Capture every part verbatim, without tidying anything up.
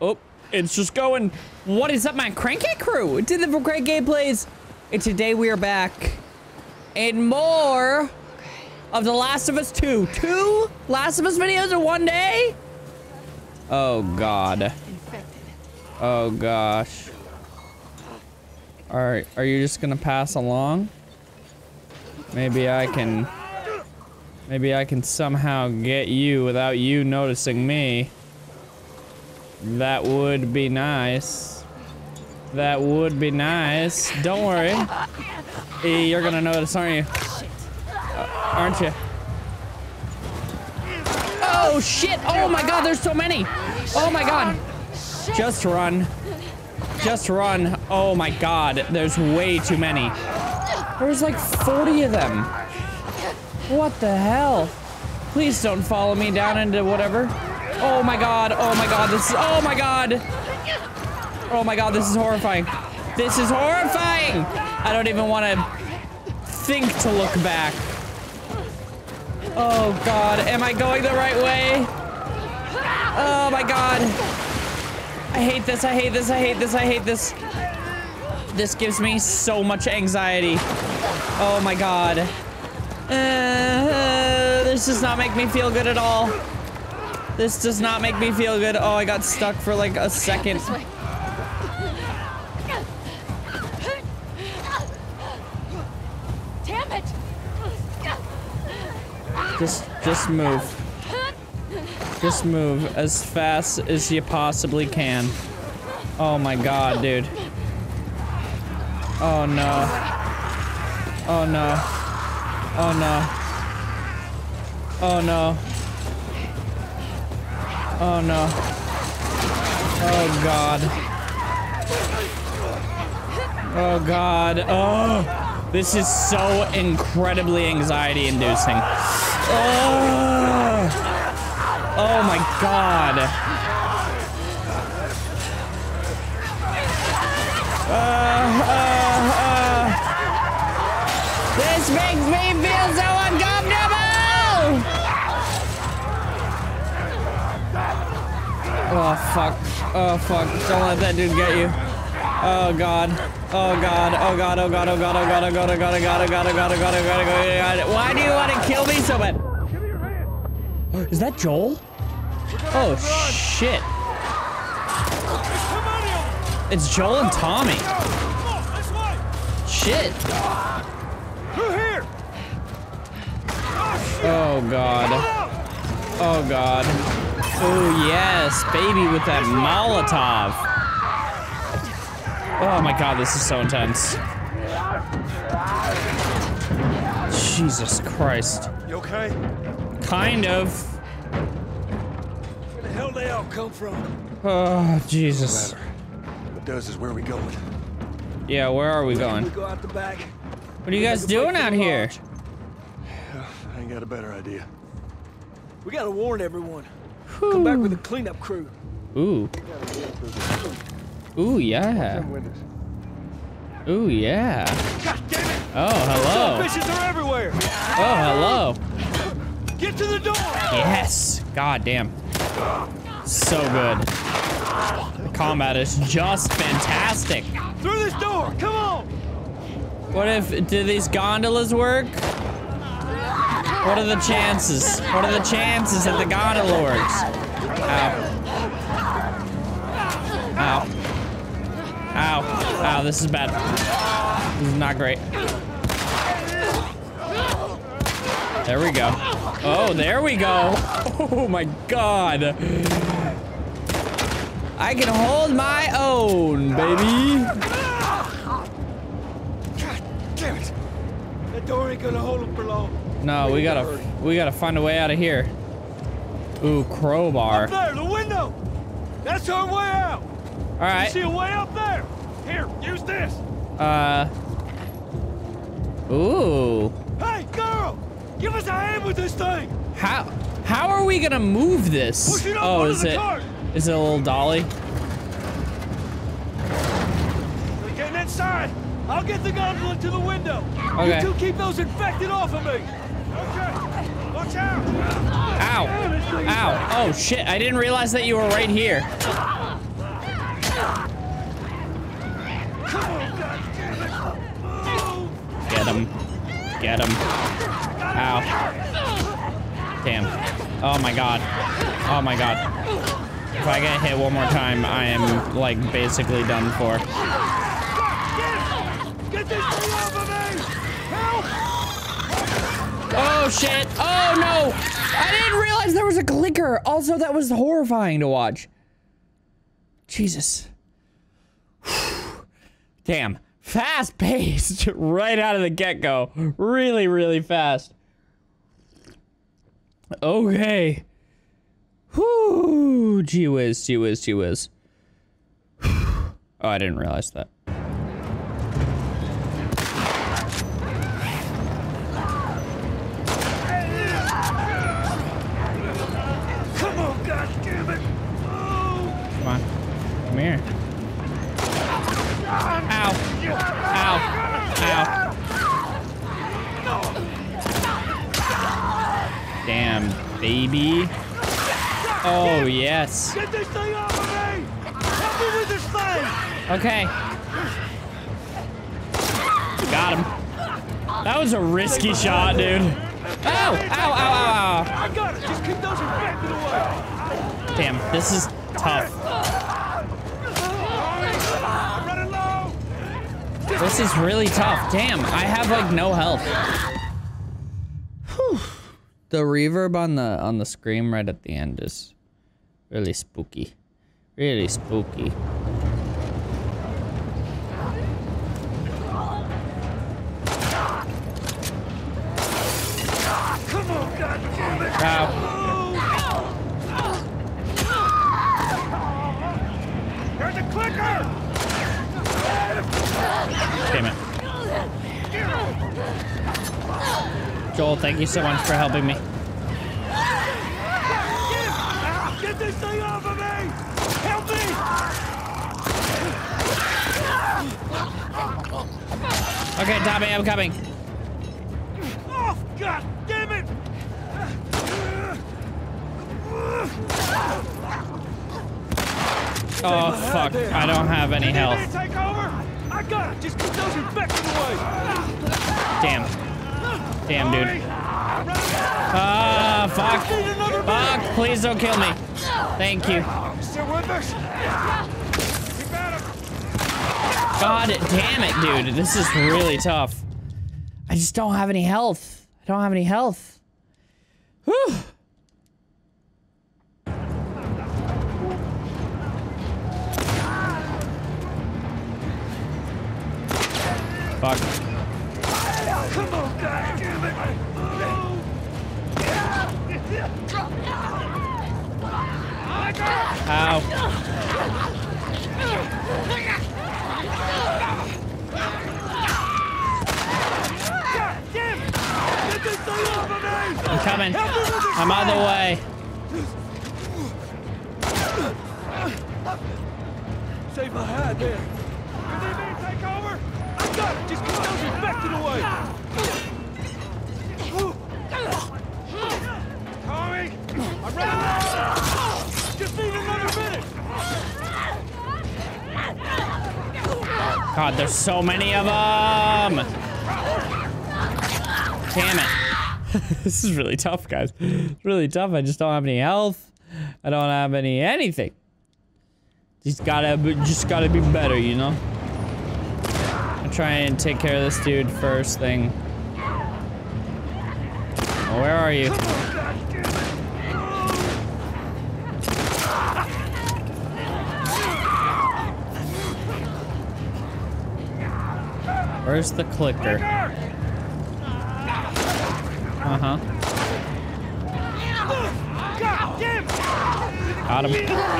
Oh, it's just going. What is up, my cranky crew? Did the great gameplays, and today we are back and more of The Last of Us two. Two Last of Us videos in one day? Oh God. Oh gosh. All right, are you just gonna pass along? Maybe I can, maybe I can somehow get you without you noticing me. That would be nice. That would be nice. Don't worry. Hey, you're gonna notice, aren't you? Uh, aren't you? Oh shit! Oh my God, there's so many! Oh my God! Just run. Just run. Oh my God, there's way too many. There's like forty of them. What the hell? Please don't follow me down into whatever. Oh my God, oh my God, this is, oh my God. Oh my God, this is horrifying. This is horrifying. I don't even want to think to look back. Oh God, am I going the right way? Oh my God. I hate this, I hate this, I hate this, I hate this. This gives me so much anxiety. Oh my God. Uh, this does not make me feel good at all. This does not make me feel good. Oh, I got stuck for like a second. Damn it. Just, just move. Just move as fast as you possibly can. Oh my God, dude. Oh no. Oh no. Oh no. Oh no. Oh no. Oh God. Oh God. Oh, this is so incredibly anxiety inducing. Oh. Oh my God. Uh, uh, uh. This makes me feel so uncomfortable! Oh fuck. Oh fuck. Don't let that dude get you. Oh God. Oh God. Oh God. Oh God. Oh God. Oh God. Oh God. Oh God. Oh God. Oh God. Oh God. Oh God. Oh God. Why do you want to kill me so bad? Is that Joel? Oh shit. It's Joel and Tommy. Shit. Oh God. Oh God. Oh yes, baby, with that Molotov. Oh my God, this is so intense. Jesus Christ. You okay? Kind of. Where the hell they all come from? Oh Jesus. What does is where are we going? Yeah, where are we going? We go out the back. What are you guys doing out here? I ain't got a better idea. We gotta warn everyone. Whew. Come back with a cleanup crew. Ooh. Ooh yeah. Ooh yeah. God damn it! Oh hello. Fishes are everywhere. Oh hello. Get to the door! Yes! God damn. So good. The combat is just fantastic. Through this door! Come on! What if... do these gondolas work? What are the chances? What are the chances that the gondola works? Ow. Ow. Ow. Ow, this is bad. This is not great. There we go. Oh, there we go. Oh my God. I can hold my own, baby. God damn it. That door ain't gonna hold him for long. No, we gotta we gotta find a way out of here. Ooh, crowbar. Up there, the window. That's our way out. All right. You see a way up there. Here, use this. Uh. Ooh. Hey, girl. Give us a hand with this thing! How how are we gonna move this? Push it up oh, is it cart. Is it a little dolly? We're getting inside! I'll get the gondola to the window. Okay. You two keep those infected off of me. Okay. Look Watch out! Ow! Ow! Oh shit! I didn't realize that you were right here. Get him! Get him! Ow! Damn! Oh my god! Oh my god! If I get hit one more time, I am like basically done for. Get this thing off of me! Help! Oh shit! Oh no! I didn't realize there was a clicker. Also, that was horrifying to watch. Jesus. Damn. Fast paced right out of the get-go. Really, really fast. Okay. Whoo! Gee whiz, gee whiz, gee whiz. Oh, I didn't realize that. Come here. Ow. Ow. Ow. Damn, baby. Oh, yes. Get this thing off of me! Help me with this thing! Okay. Got him. That was a risky shot, dude. Ow! Ow, ow, ow, ow. I got it. Just keep those infected away. Damn, this is tough. This is really tough. Damn, I have like no health. Whew. The reverb on the on the scream right at the end is really spooky. Really spooky. Come on, goddammit. Ow. There's a clicker! Damn it. Joel, thank you so much for helping me. Get this thing off of me! Help me! Okay, Tommy, I'm coming. Oh, god damn it! Oh fuck, I don't have any health. I got it. Just keep those infected away. Damn. Damn, dude. Ah, uh, fuck. Fuck, please don't kill me. Thank you. God damn it, dude. This is really tough. I just don't have any health. I don't have any health. Whew. Fuck. Come on, god damn it. Ow. I'm coming. I'm on the way. Save my head there. Can they maybe take over? God, just get those infected away! Tommy! I'm running out! Just need another minute! God, there's so many of them! Damn it. This is really tough, guys. It's really tough. I just don't have any health. I don't have any anything. Just gotta, just gotta be better, you know? Try and take care of this dude first thing. Oh, where are you? Where's the clicker? Uh-huh. Got him.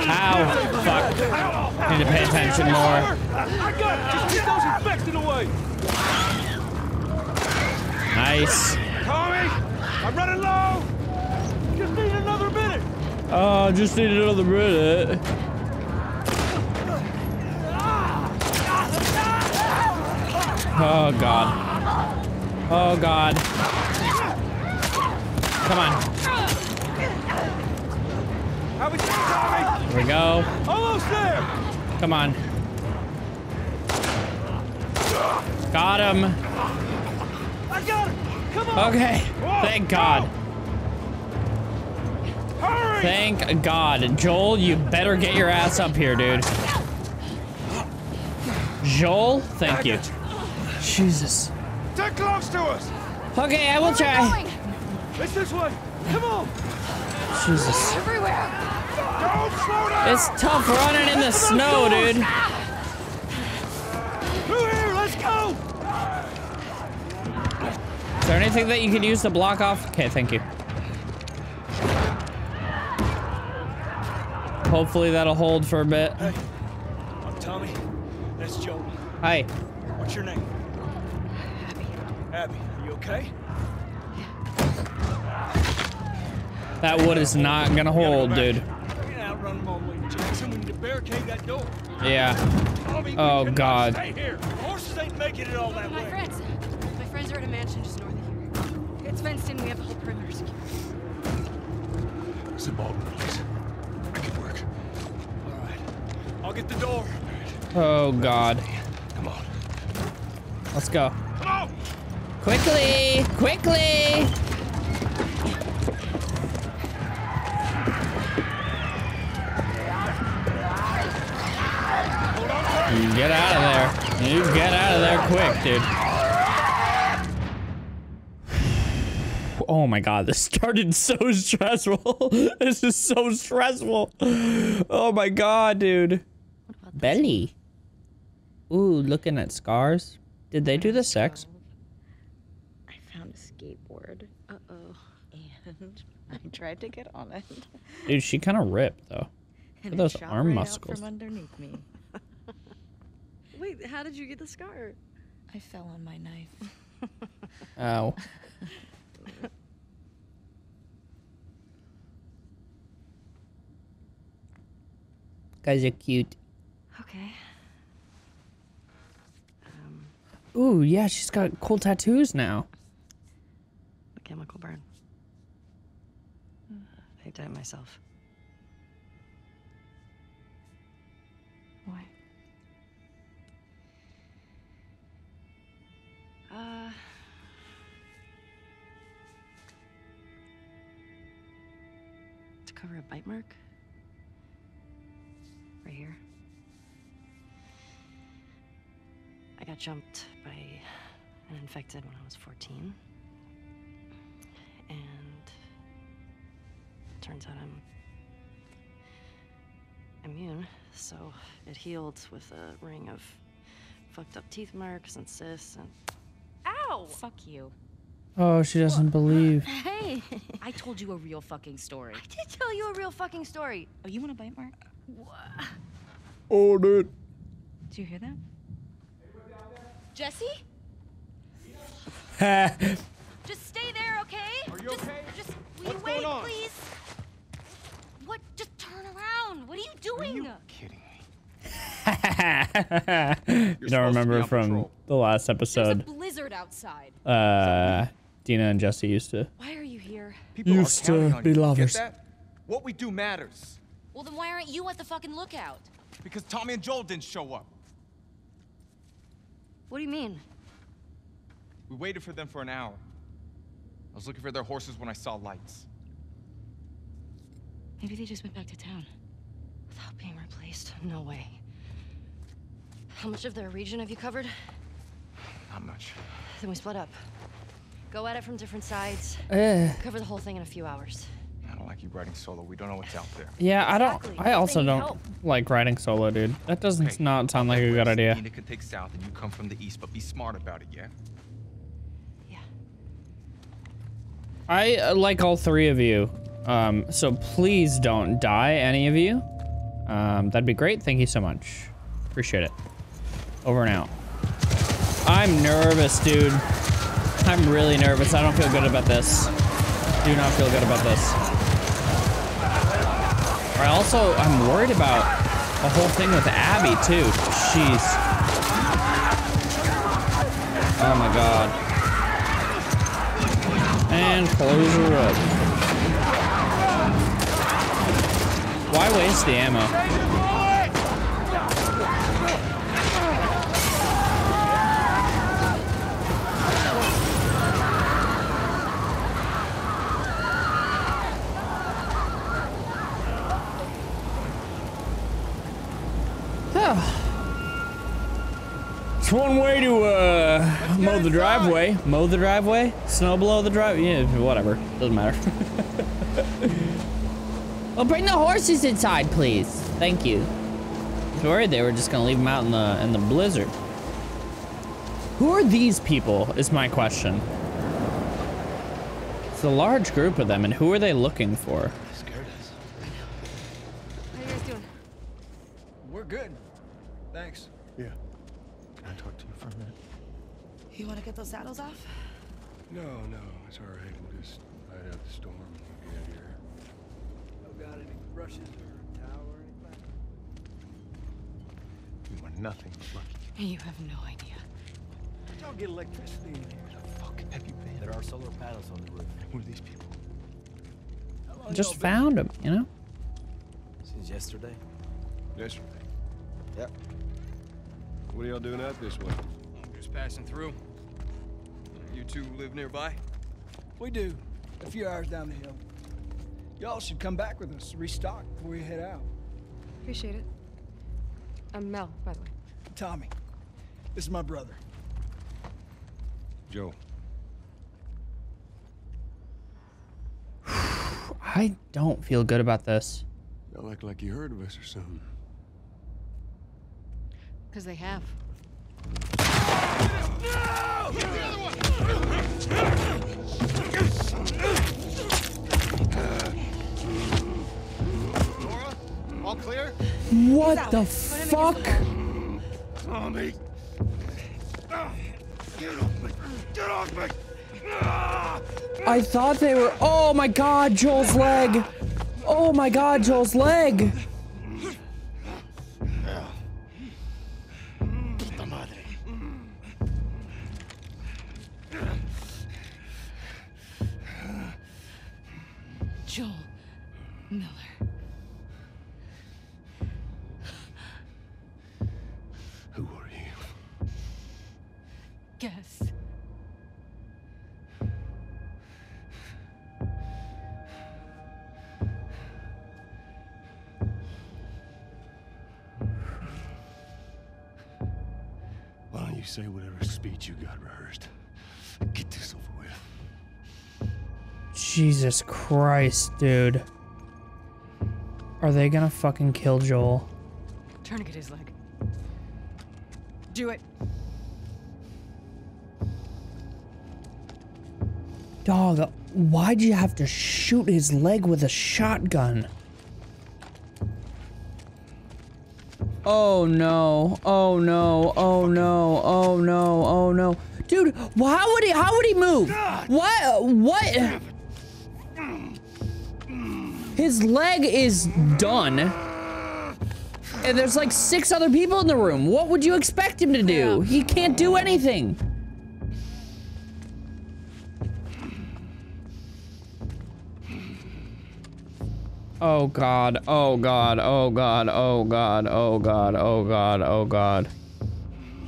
Ow. Fuck. Need to pay attention more. Away. Nice. Tommy, I'm running low. Just need another minute. Oh, uh, just need another minute. Oh god. Oh god. Come on. Here we go. Almost there. Come on. Got him. I got him. Come on. Okay. Whoa. Thank God. Whoa. Hurry. Thank God. Joel, you better get your ass up here, dude. Joel, thank you. Jesus. They're close to us. Okay, I will try. It's this way. Come on. Jesus. Everywhere. Don't slow down. It's tough running in the snow, dude. Through here, let's go. Is there anything that you could use to block off? Okay, thank you. Hopefully that'll hold for a bit. Hey, I'm Tommy. That's Joel. Hi. What's your name? Abby. Abby, are you okay? That wood is not gonna hold, dude. Yeah. Oh God. Horses ain't making it all that way. My friends, my friends are at a mansion just north of here. It's fenced in. We have the whole perimeter secured. It's a ball, please. I can work. All right. I'll get the door. Oh God. Come on. Let's go. Come on. Quickly, quickly. You get out of there. You get out of there quick, dude. Oh my God, this started so stressful. This is so stressful. Oh my God, dude. Belly. Ooh, looking at scars. Did they do the sex? I found a skateboard. Uh-oh. And I tried to get on it. Dude, she kind of ripped, though. Look at those arm right muscles. From underneath me. Wait, how did you get the scar? I fell on my knife. Ow. Guys are cute. Okay. Um, Ooh, yeah, she's got cool tattoos now. A chemical burn. I did it myself. Why? Uh, to cover a bite mark? Right here. I got jumped by an infected when I was fourteen. And it turns out I'm immune, so it healed with a ring of fucked up teeth marks and cysts and... Ow! Fuck you. Oh, she doesn't Whoa. believe. Hey! I told you a real fucking story. I did tell you a real fucking story. Oh, you want a bite mark? What? Oh, dude. Did you hear that? Jesse? Just stay there, okay? Are you just, okay? Just, will What's you wait, please? What? Just turn around. What are you doing? Are you kidding me? I don't remember from patrol. the last episode. There's a blizzard outside. Uh, Dina and Jesse used to. Why are you here? People used to be lovers. What we do matters. Well, then why aren't you at the fucking lookout? Because Tommy and Joel didn't show up. What do you mean? We waited for them for an hour. I was looking for their horses when I saw lights. Maybe they just went back to town. Without being replaced? No way. How much of their region have you covered? Not much. Then we split up. Go at it from different sides. Uh. Cover the whole thing in a few hours. I don't like you riding solo. We don't know what's out there. Yeah, exactly. I don't. I also don't help. like riding solo, dude. That doesn't hey, not sound like a good idea. Nina can take south, and you come from the east, but be smart about it, yeah. Yeah. I uh, like all three of you. Um, so please don't die, any of you. Um, that'd be great. Thank you so much. Appreciate it. Over and out. I'm nervous, dude. I'm really nervous. I don't feel good about this. Do not feel good about this. I also, I'm worried about the whole thing with Abby, too. Jeez. Oh, my God. And close the road. Why waste the ammo? It's one way to uh, mow the driveway. Mow the driveway? Snow blow the driveway? Yeah, whatever. Doesn't matter. Well, bring the horses inside, please. Thank you. I was worried they were just gonna leave them out in the in the blizzard. Who are these people? Is my question. It's a large group of them, and who are they looking for? They scared us. How are you guys doing? We're good. Thanks. Yeah. Can I talk to you for a minute? You want to get those saddles off? No, no, it's all right. We'll just ride out the storm. Got any brushes or a towel or anything? You are nothing but lucky. You have no idea. I don't get electricity in here. Where the fuck have you been? There are solar panels on the roof. Who are these people? I just found them, you know? Since yesterday. Yesterday? Yep. What are y'all doing out this way? Just passing through. You two live nearby? We do. A few hours down the hill. Y'all should come back with us, restock before we head out. Appreciate it. I'm Mel, by the way. Tommy. This is my brother. Joel. I don't feel good about this. Y'all act like you heard of us or something. Because they have. No! Get the other one! All clear? What the fuck? Tommy! Get off me! Get off me! I thought they were. Oh my god, Joel's leg! Oh my god, Joel's leg! Joel Miller. Who are you? Guess. Why don't you say whatever speech you got rehearsed? Get this over with. Jesus Christ, dude. Are they gonna fucking kill Joel? Tourniquet his leg. Do it. Dog, why'd you have to shoot his leg with a shotgun? Oh no, oh no, oh no, oh no, oh no. Dude, how would he, how would he move? What, what? His leg is done. And there's like six other people in the room. What would you expect him to do? He can't do anything. Oh god, oh god, oh god, oh god, oh god, oh god, oh god.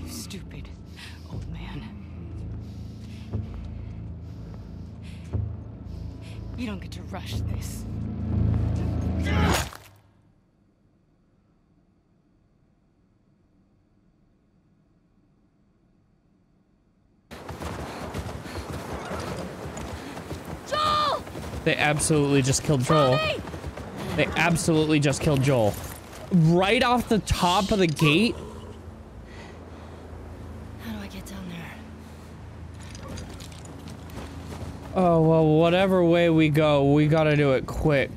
You stupid old man. You don't get to rush this. They absolutely just killed Joel. Tommy! They absolutely just killed Joel. Right off the top of the gate. How do I get down there? Oh, well, whatever way we go, we gotta do it quick.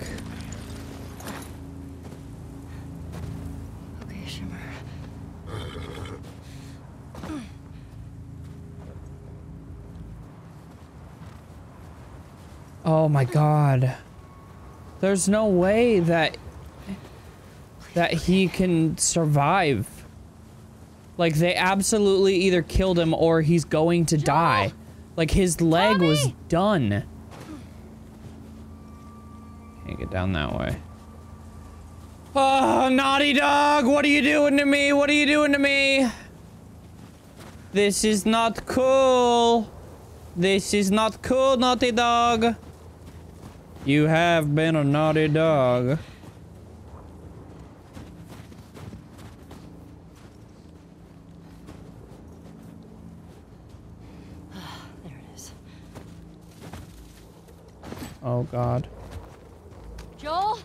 Okay, Shimmer. Oh my god. There's no way that that he can survive. Like, they absolutely either killed him or he's going to Joel. Die. Like, his leg Tommy. Was done. Can't get down that way. Oh, Naughty Dog, what are you doing to me? What are you doing to me? This is not cool. This is not cool, Naughty Dog. You have been a naughty dog. There it is. Oh, God. Joel?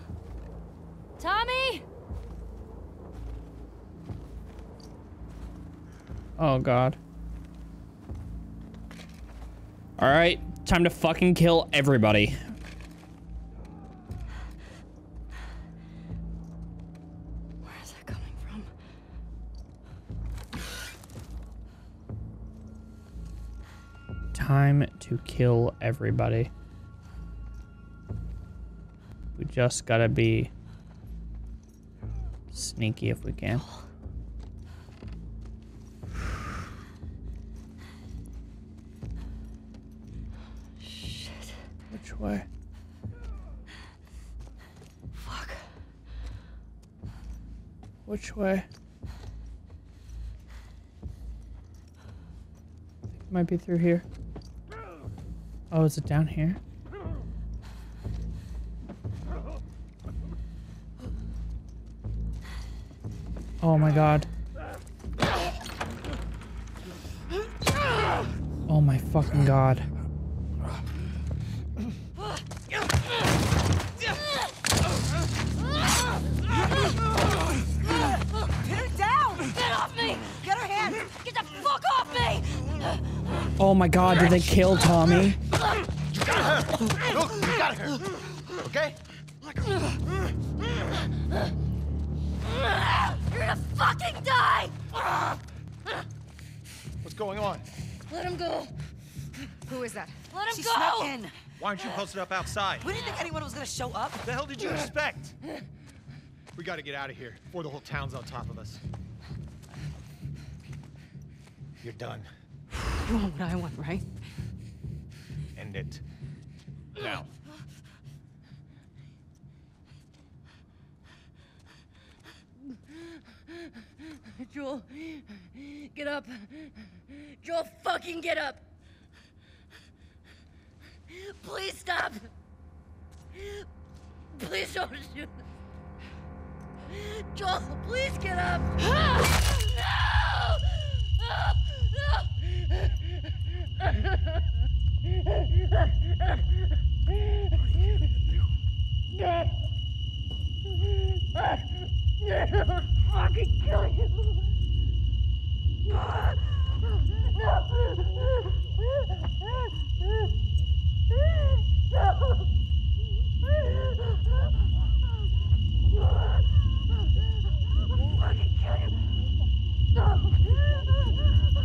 Tommy? Oh, God. All right, time to fucking kill everybody. Where is that coming from? Time to kill everybody. We just gotta be sneaky if we can. Way. Fuck. Which way? I think it might be through here. Oh, is it down here? Oh my God. Oh my fucking God. Oh my God, did they kill Tommy? You got her. Look, you got her. Okay? You're gonna fucking die! What's going on? Let him go. Who is that? Let him she go! Snuck in. Why aren't you posted up outside? We didn't think anyone was gonna show up. What the hell did you expect? We gotta get out of here before the whole town's on top of us. You're done. You want what I want, right? End it. Now. Joel, get up. Joel, fucking get up. Please stop. Please don't shoot. Joel, please get up. No! No! What are you gonna do? I'll fucking kill you. I'll fucking kill you. No.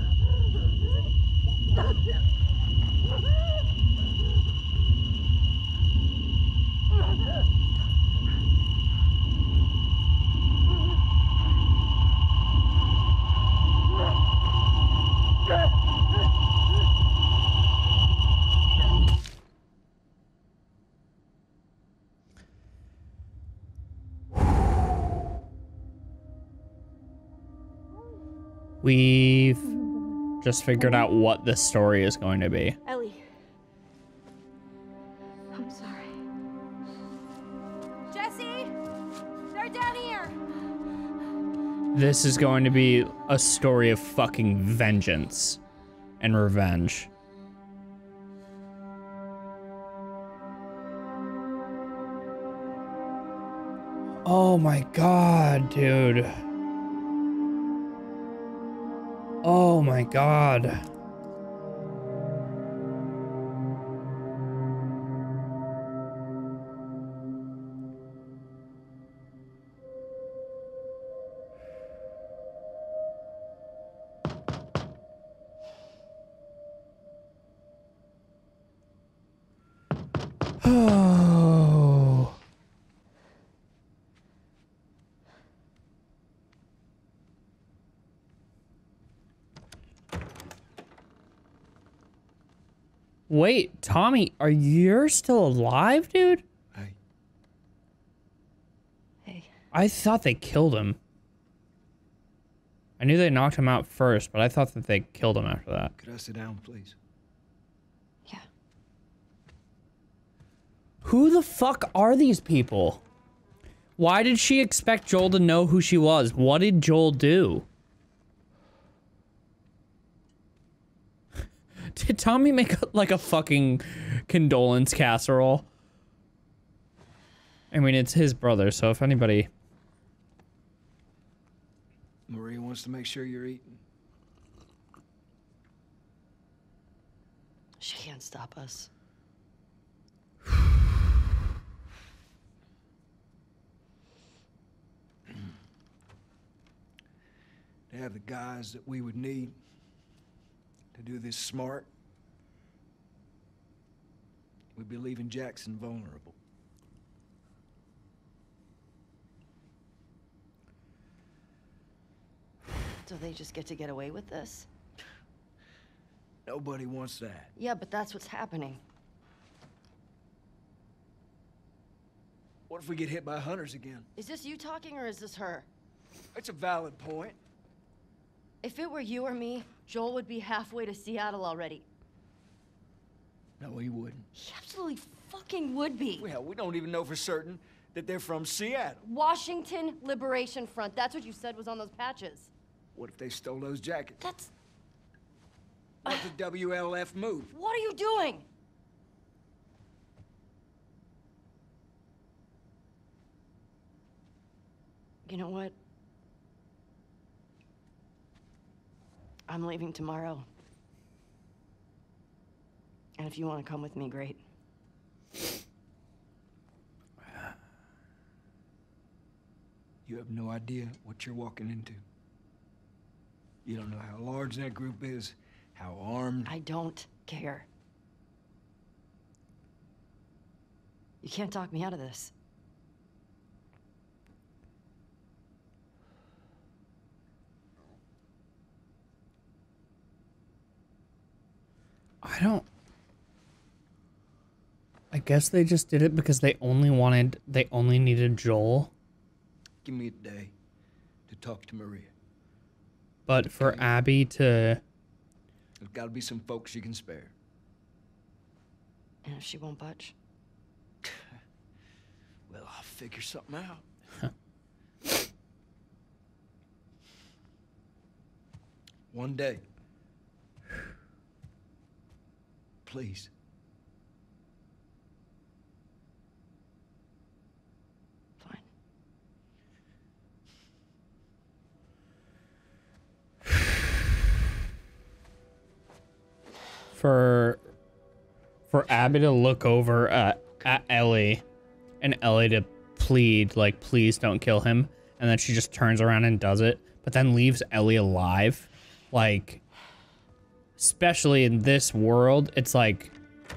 We've just figured out what this story is going to be. Ellie. I'm sorry. Jesse! They're down here! This is going to be a story of fucking vengeance and revenge. Oh my God, dude. Oh my God. Wait, Tommy, are you still alive, dude? Hey. Hey. I thought they killed him. I knew they knocked him out first, but I thought that they killed him after that. Could I sit down, please? Yeah. Who the fuck are these people? Why did she expect Joel to know who she was? What did Joel do? Did Tommy make like a fucking condolence casserole? I mean, it's his brother, so if anybody... Maria wants to make sure you're eating. She can't stop us. They have the guys that we would need to do this smart. We'd be leaving Jackson vulnerable. So they just get to get away with this? Nobody wants that. Yeah, but that's what's happening. What if we get hit by hunters again? Is this you talking or is this her? That's a valid point. If it were you or me, Joel would be halfway to Seattle already. No, he wouldn't. He absolutely fucking would be. Well, we don't even know for certain that they're from Seattle. Washington Liberation Front. That's what you said was on those patches. What if they stole those jackets? That's... What if the W L F moved? What are you doing? You know what? I'm leaving tomorrow. And if you want to come with me, great. You have no idea what you're walking into. You don't know how large that group is, how armed. I don't care. You can't talk me out of this. I don't... I guess they just did it because they only wanted... They only needed Joel. Give me a day to talk to Maria. But for Abby to... There's got to be some folks she can spare. And if she won't budge? Well, I'll figure something out. One day. Please. For, for Abby to look over uh, at Ellie and Ellie to plead, like, please don't kill him. And then she just turns around and does it, but then leaves Ellie alive. Like, especially in this world, it's like,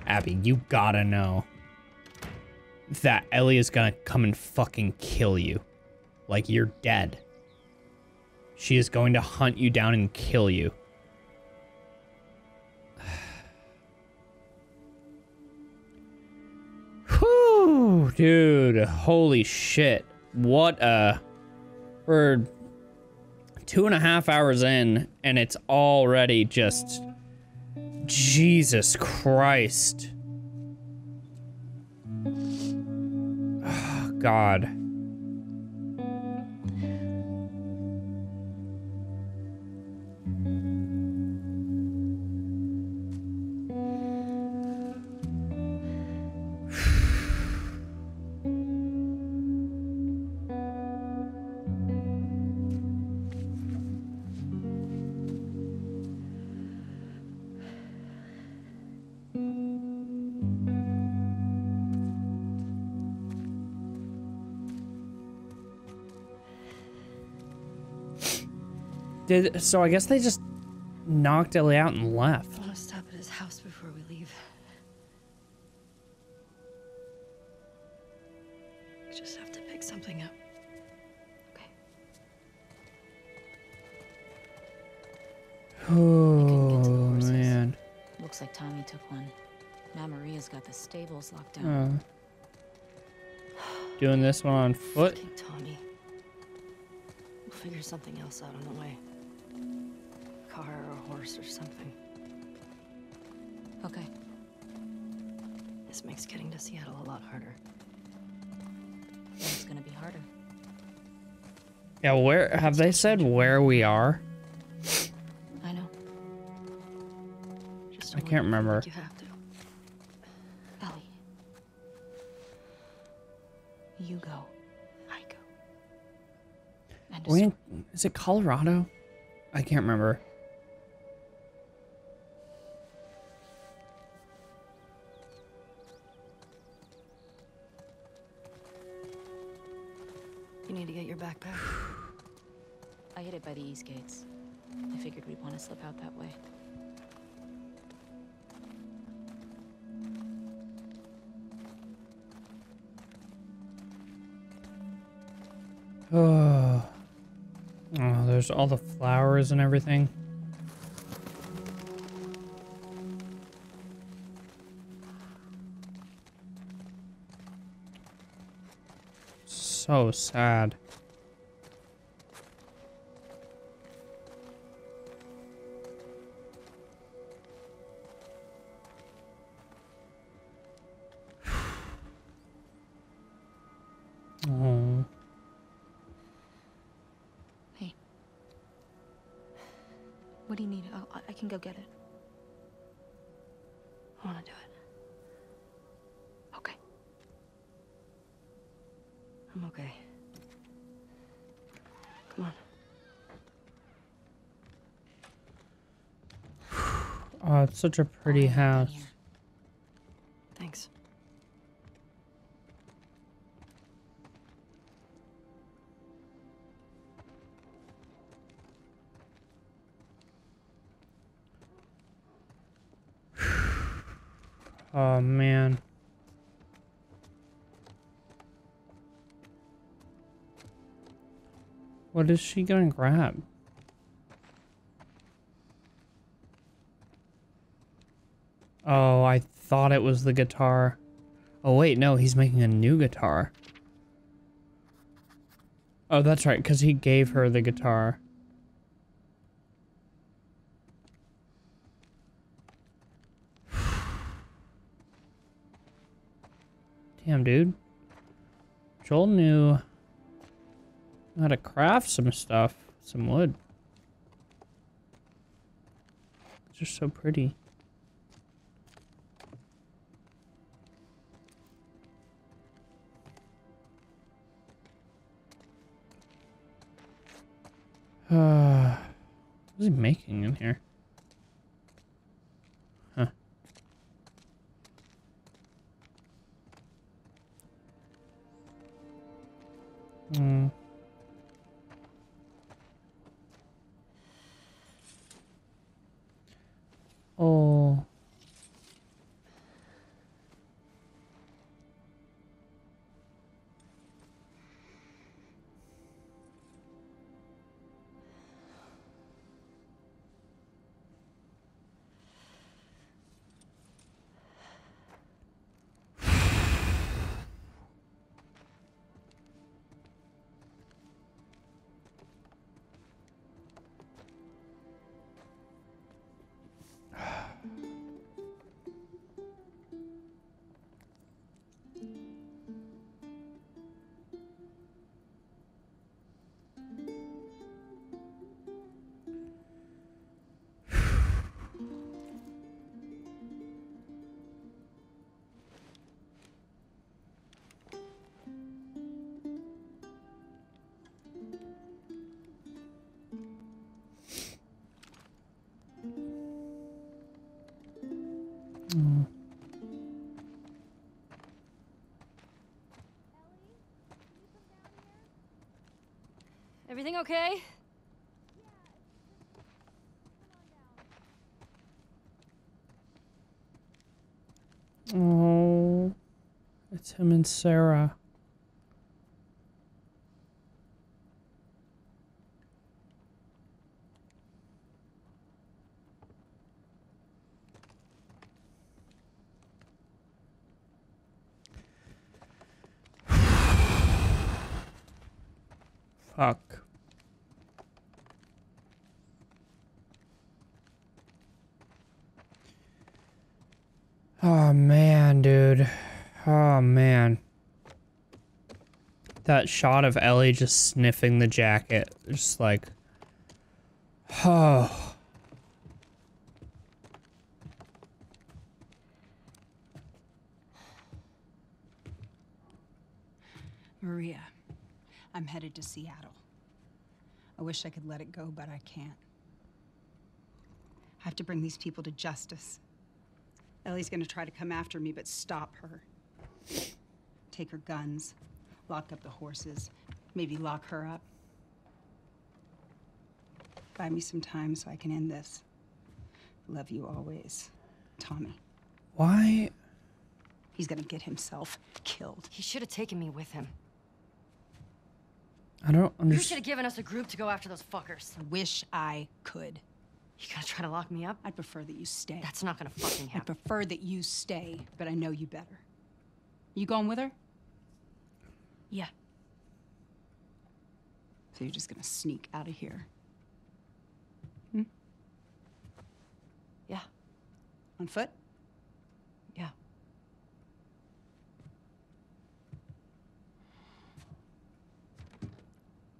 Abby, you gotta know that Ellie is gonna come and fucking kill you. Like, you're dead. She is going to hunt you down and kill you. Whew, dude, holy shit. What a... We're two and a half hours in, and it's already just... Jesus Christ. Oh, God. Did, so I guess they just knocked Ellie out and left. I want to stop at his house before we leave. We just have to pick something up. Okay. Oh, we couldn't get to the horses. Man. Looks like Tommy took one. Now Maria's got the stables locked down. Uh, doing this one on foot. Fucking Tommy. figure something else out on the way. Car or horse or something. Okay. This makes getting to Seattle a lot harder. Yeah, it's gonna be harder. Yeah, where have they said where we are? I know. Just I can't remember. You have to. Ellie. You go. I go. We're in, is it Colorado? I can't remember. You need to get your backpack. I hid it by the east gates. I figured we'd want to slip out that way. Oh. Oh, there's all the flowers and everything. So sad. Oh. Hey. What do you need? I'll, I can go get it. I want to do it. I'm okay. Come on. Oh, it's such a pretty house. Thanks. Oh, man. What is she gonna grab? Oh, I thought it was the guitar. Oh wait, no, he's making a new guitar. Oh, that's right, because he gave her the guitar. Damn, dude. Joel knew how to craft some stuff, some wood. It's just so pretty. Uh, what is he making in here? Huh. Hmm. Oh. Everything okay? Oh, it's him and Sarah. Fuck. man, dude. Oh, man. That shot of Ellie just sniffing the jacket. Just like... Oh... Maria, I'm headed to Seattle. I wish I could let it go, but I can't. I have to bring these people to justice. Ellie's gonna try to come after me, but stop her. Take her guns, lock up the horses, maybe lock her up. Buy me some time so I can end this. Love you always, Tommy. Why? He's gonna get himself killed. He should have taken me with him. I don't understand. You should have given us a group to go after those fuckers. I wish I could. You gonna try to lock me up? I'd prefer that you stay. That's not gonna fucking happen. I'd prefer that you stay, but I know you better. You going with her? Yeah. So you're just gonna sneak out of here? Hmm? Yeah. On foot? Yeah.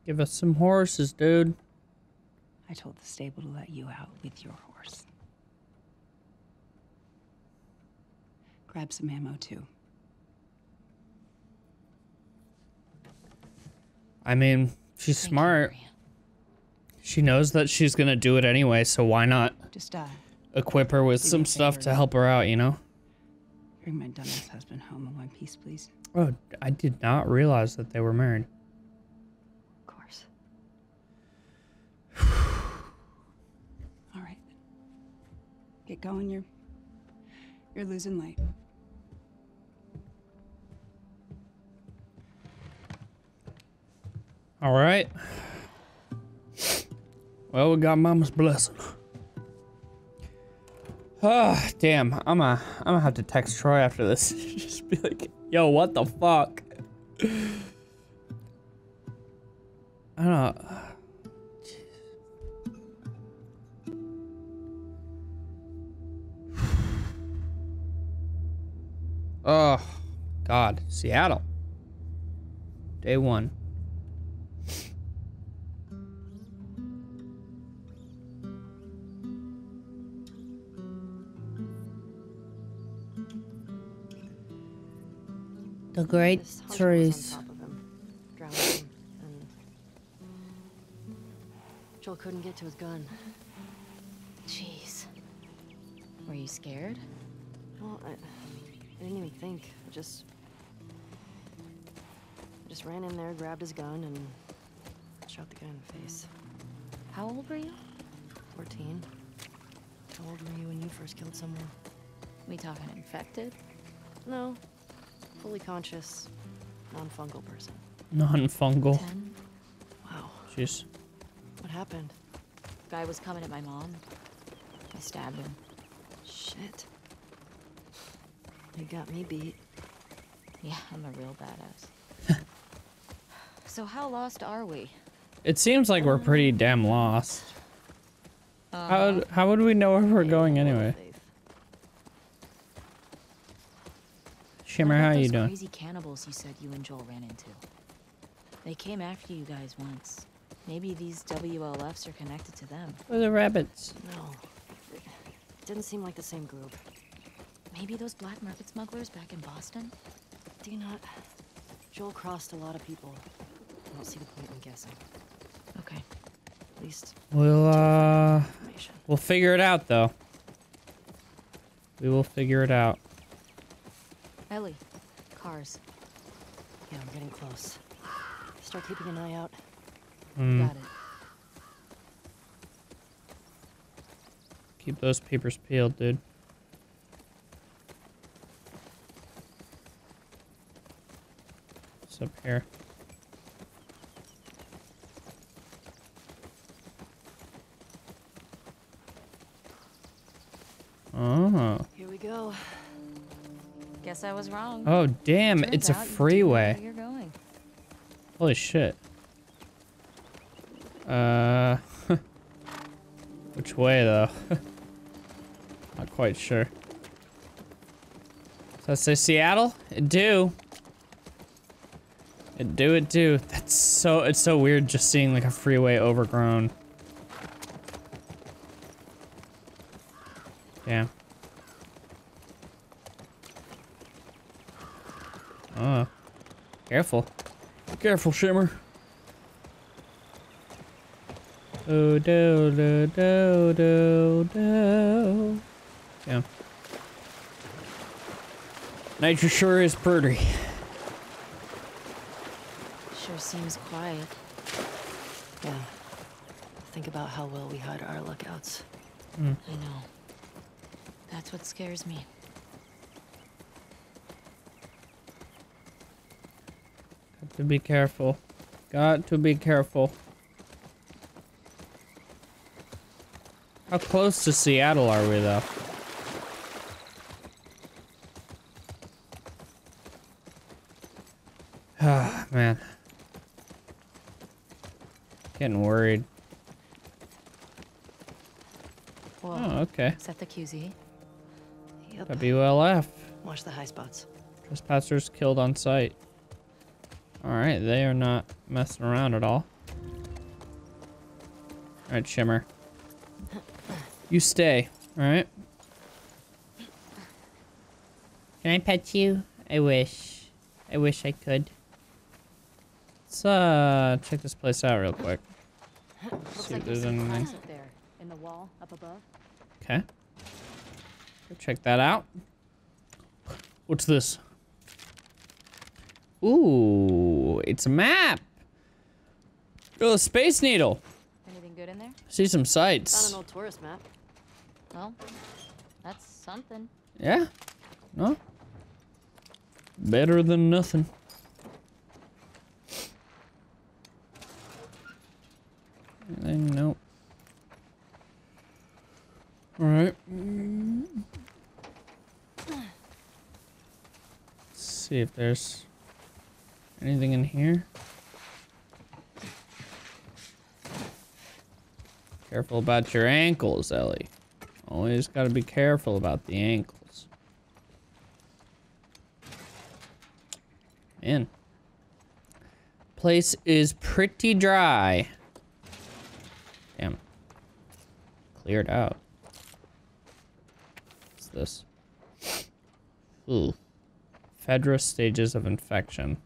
Give us some horses, dude. I told the stable to let you out with your horse. Grab some ammo, too. I mean, she's Thank smart. You, she knows that she's gonna do it anyway, so why not Just, uh, equip her with some stuff to help her out, you know? Bring my dumbass husband home in one piece, please. Oh, I did not realize that they were married. All right, get going. You're you're losing light. All right. Well, we got Mama's blessing. Ah, oh, damn. I'm a I'm gonna have to text Troy after this. Just be like, yo, what the fuck? I don't know. Oh, God. Seattle. Day one. The great trees. Joel couldn't get to his gun. Jeez. Were you scared? Well, I... I didn't even think. I just, I just ran in there, grabbed his gun, and shot the guy in the face. How old were you? Fourteen. How old were you when you first killed someone? We talking infected? No. Fully conscious, non-fungal person. Non-fungal. Ten? Wow. Jeez. What happened? The guy was coming at my mom. I stabbed him. Shit. You got me beat. Yeah, I'm a real badass. So how lost are we? It seems like we're pretty damn lost. Uh, how, would, how would we know where we're going anyway? Shimmer, how you doing? Crazy cannibals you said you and Joel ran into. They came after you guys once. Maybe these W L Fs are connected to them. Or the rabbits. No. It didn't seem like the same group. Maybe those black market smugglers back in Boston? Do you not? Joel crossed a lot of people. I don't see the point in guessing. Okay. At least we'll uh we'll figure it out though. We will figure it out. Ellie, cars. Yeah, I'm getting close. Start keeping an eye out. Mm. Got it. Keep those papers peeled, dude. Up here. Oh. Here we go. Guess I was wrong. Oh damn! Turns it's a freeway. You you're going. Holy shit. Uh, which way though? Not quite sure. Does that say Seattle? It do. It do, it do. That's so, it's so weird just seeing like a freeway overgrown. Yeah. Oh. Careful. Careful, Shimmer. Oh, do, do, do, do, do. Yeah. Nature sure is pretty. Sure seems quiet. Yeah. Think about how well we hide our lookouts. Mm. I know. That's what scares me. Got to be careful. Got to be careful. How close to Seattle are we, though? Ah, oh, man. Getting worried. Whoa. Oh, okay. Is that the Q Z? Yep. W L F. Watch the high spots. Trespassers killed on sight. Alright, they are not messing around at all. Alright, Shimmer. You stay, alright? Can I pet you? I wish. I wish I could. Let's uh, check this place out real quick. See if there's anything. Okay. Check that out. What's this? Ooh, it's a map! Oh, a space needle! Anything good in there? See some sights. Found an old tourist map. Well, that's something. Yeah. No. Better than nothing. Anything? Nope. All right. Let's see if there's anything in here. Careful about your ankles, Ellie. Always gotta be careful about the ankles. Man. Place is pretty dry. Damn. Cleared out. What's this? Ooh. Fedra stages of infection.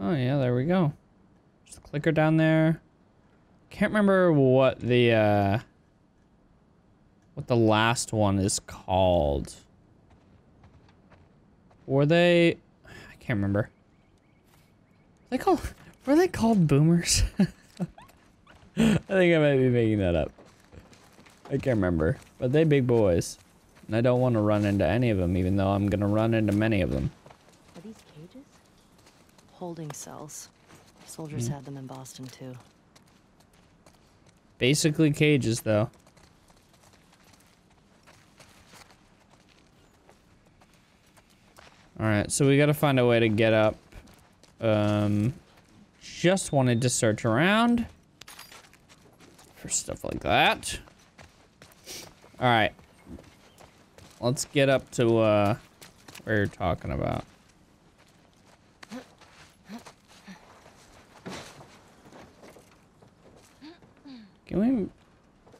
Oh yeah, there we go. There's a clicker down there. Can't remember what the uh, what the last one is called. Were they? I can't remember. They call were they called boomers? I think I might be making that up. I can't remember, but they big boys, and I don't want to run into any of them, even though I'm gonna run into many of them. Are these cages? Holding cells. Soldiers mm. had them in Boston too. Basically cages, though. Alright, so we gotta find a way to get up. Um, just wanted to search around for stuff like that. Alright. Let's get up to, uh, where you're talking about. Can we, can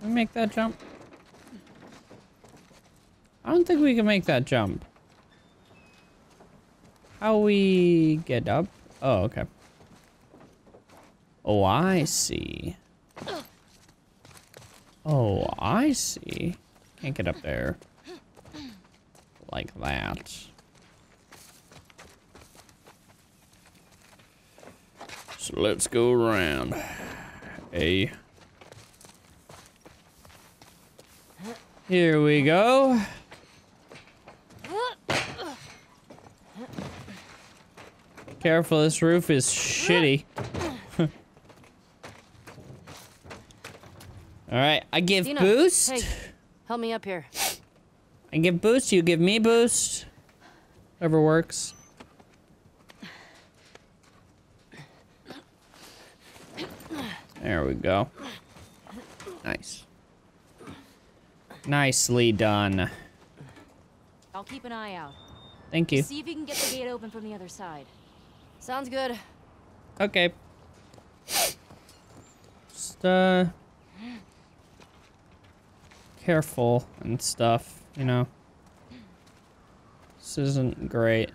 we make that jump? I don't think we can make that jump. How we get up? Oh, okay. Oh, I see. Oh, I see. Can't get up there. Like that. So let's go around. A. Here we go. Careful, this roof is shitty. Alright, I give Dina, boost. Hey, help me up here. I give boost, you give me boost. Whatever works. There we go. Nice. Nicely done. I'll keep an eye out. Thank you. See if you can get the gate open from the other side. Sounds good. Okay. Just, uh... careful and stuff, you know. This isn't great.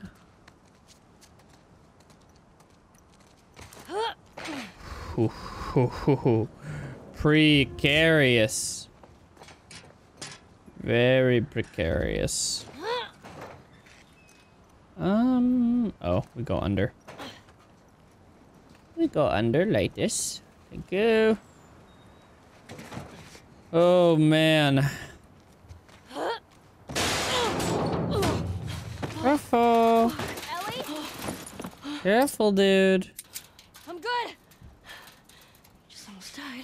Ooh, ooh, ooh, ooh. Precarious. Very precarious. Um, oh, we go under. We go under like this. Thank you. Oh, man. Careful. Ellie? Careful, dude. I'm good. Just almost died.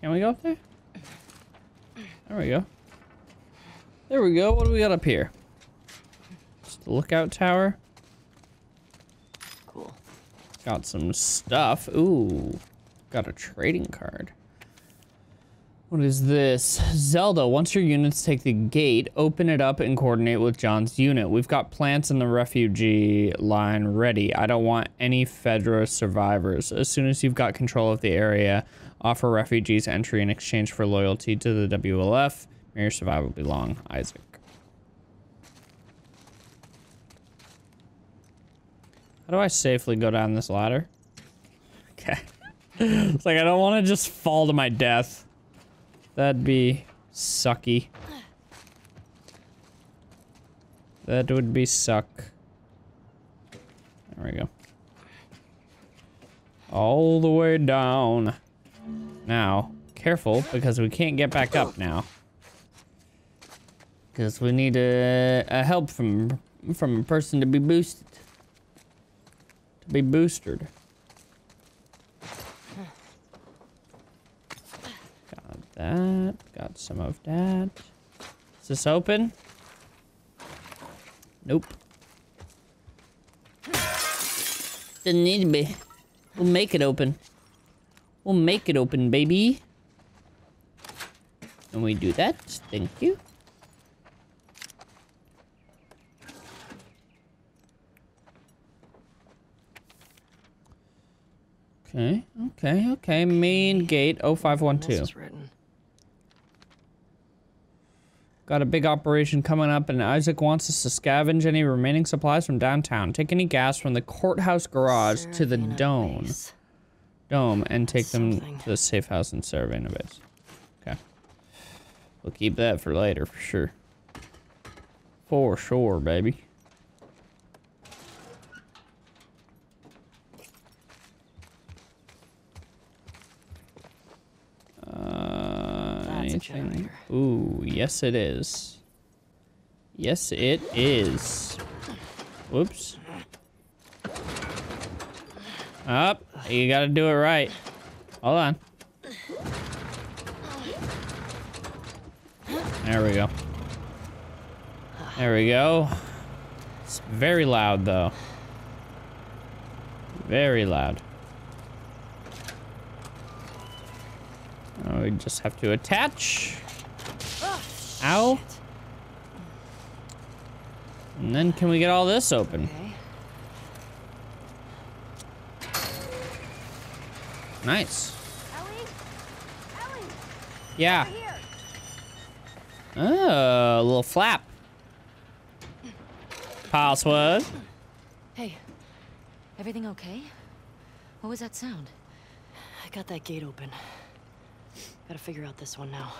Can we go up there? There we go. There we go. What do we got up here? Just the lookout tower. Cool. Got some stuff. Ooh. Got a trading card. What is this? Zelda, once your units take the gate, open it up and coordinate with John's unit. We've got plants in the refugee line ready. I don't want any Fedra survivors. As soon as you've got control of the area, offer refugees entry in exchange for loyalty to the W L F. May your survival be long, Isaac. How do I safely go down this ladder? Okay. It's like, I don't want to just fall to my death. That'd be sucky. That would be suck. There we go. All the way down. Now, careful, because we can't get back up now. Because we need a, a help from, from a person to be boosted. To be boosted. That got some of that. Is this open? Nope. Didn't need to be. We'll make it open. We'll make it open, baby. And we do that. Thank you. Okay. Okay. Okay. Main gate oh five one two. Got a big operation coming up, and Isaac wants us to scavenge any remaining supplies from downtown. Take any gas from the courthouse garage to the dome, dome, and take them to the safe house in Saravina base. Okay, we'll keep that for later for sure. For sure, baby. Thing. Ooh, yes it is. Yes it is. Whoops. Up. You gotta do it right. Hold on. There we go. There we go. It's very loud though. Very loud. We just have to attach. Ow. And then can we get all this open? Nice. Yeah. Oh, a little flap. Password. Hey, everything okay? What was that sound? I got that gate open. Gotta figure out this one now.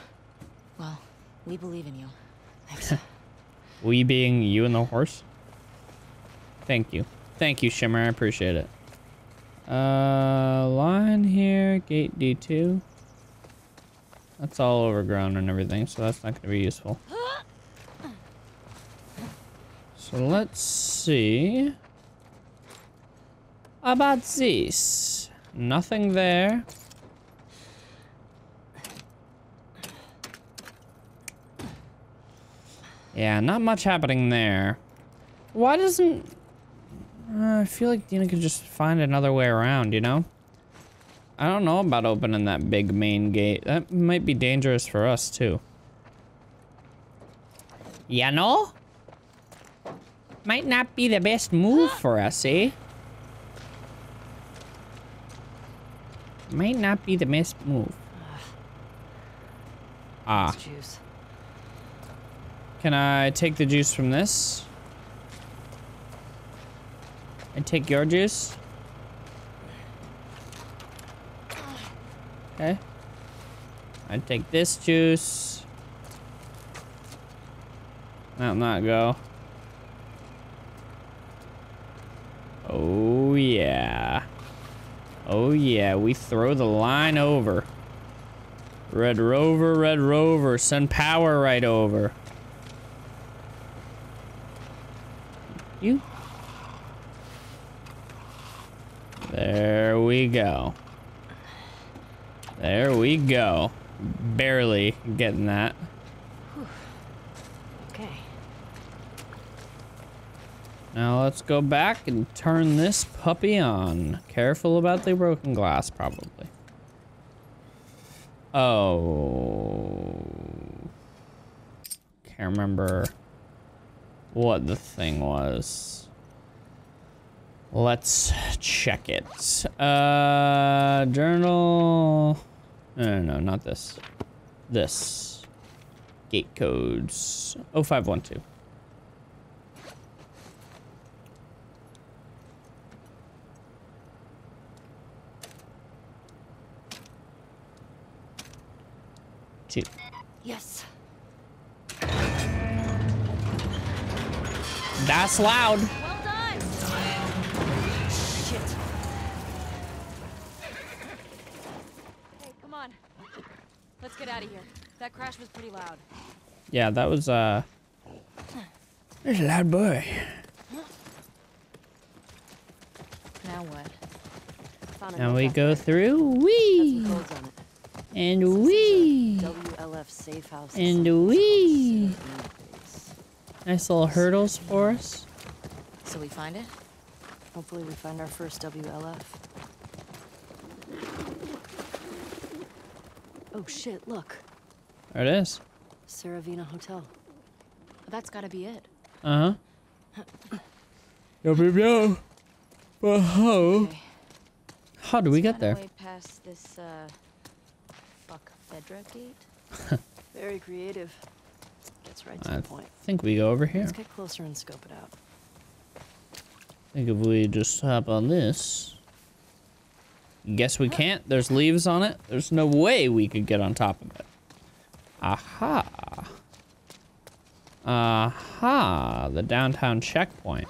Well, we believe in you. Thanks. We being you and the horse? Thank you. Thank you, Shimmer. I appreciate it. Uh, line here. Gate D two. That's all overgrown and everything, so that's not gonna be useful. So Let's see about this. Nothing there. Yeah, not much happening there. Why doesn't... Uh, I feel like Dina could just find another way around, you know? I don't know about opening that big main gate. That might be dangerous for us, too. You know? Might not be the best move for us, eh? Might not be the best move. Ah. Can I take the juice from this? And take your juice? Okay. I take this juice. That'll not go. Oh yeah. Oh yeah, we throw the line over. Red Rover, Red Rover, send power right over. You. There we go. There we go. Barely getting that. Okay. Now let's go back and turn this puppy on. Careful about the broken glass, probably. Oh. Can't remember what the thing was. Let's check it. Uh, journal. No, no, no, not this. This. Gate codes. oh five one two. Two. Yes. That's loud. Well done. Shit. Hey, come on. Let's get out of here. That crash was pretty loud. Yeah, that was uh there's a loud boy. Now what? Found now we go through. Wee. And wee. W L F safe house. And wee. Nice little hurdles for us. So we find it? Hopefully we find our first W L F. Oh shit, look. There it is. Saravina Hotel. That's gotta be it. Uh-huh. Yo, yo, yo. But how? How do we get there? Way past this, uh, fuck, Fedra gate? Very creative. Right to I the point. think we go over here. Let's get closer and scope it out. I think if we just hop on this. Guess we can't. There's leaves on it. There's no way we could get on top of it. Aha. Aha. The downtown checkpoint.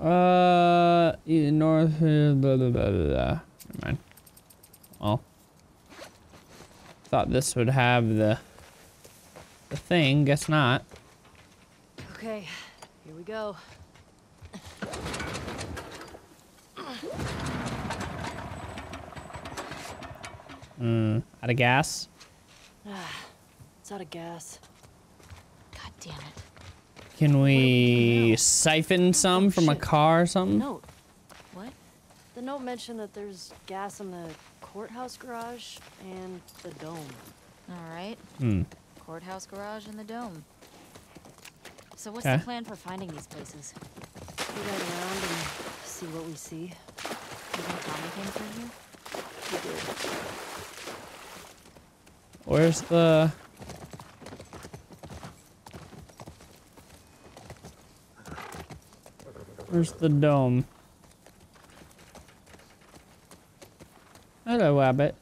Uh, north. Blah, blah, blah, blah. Never mind. Well, thought this would have the. The thing, guess not. Okay, here we go. Mm, out of gas? It's out of gas. God damn it. Can we siphon some oh, from shit. a car or something? No. What? The note mentioned that there's gas in the courthouse garage and the dome. All right. Hmm. Courthouse garage and the dome. So what's okay. the plan for finding these places? We ride around and see what we see. You think Tommy came through here? He did. Where's the... Where's the dome? Hello, Abbott.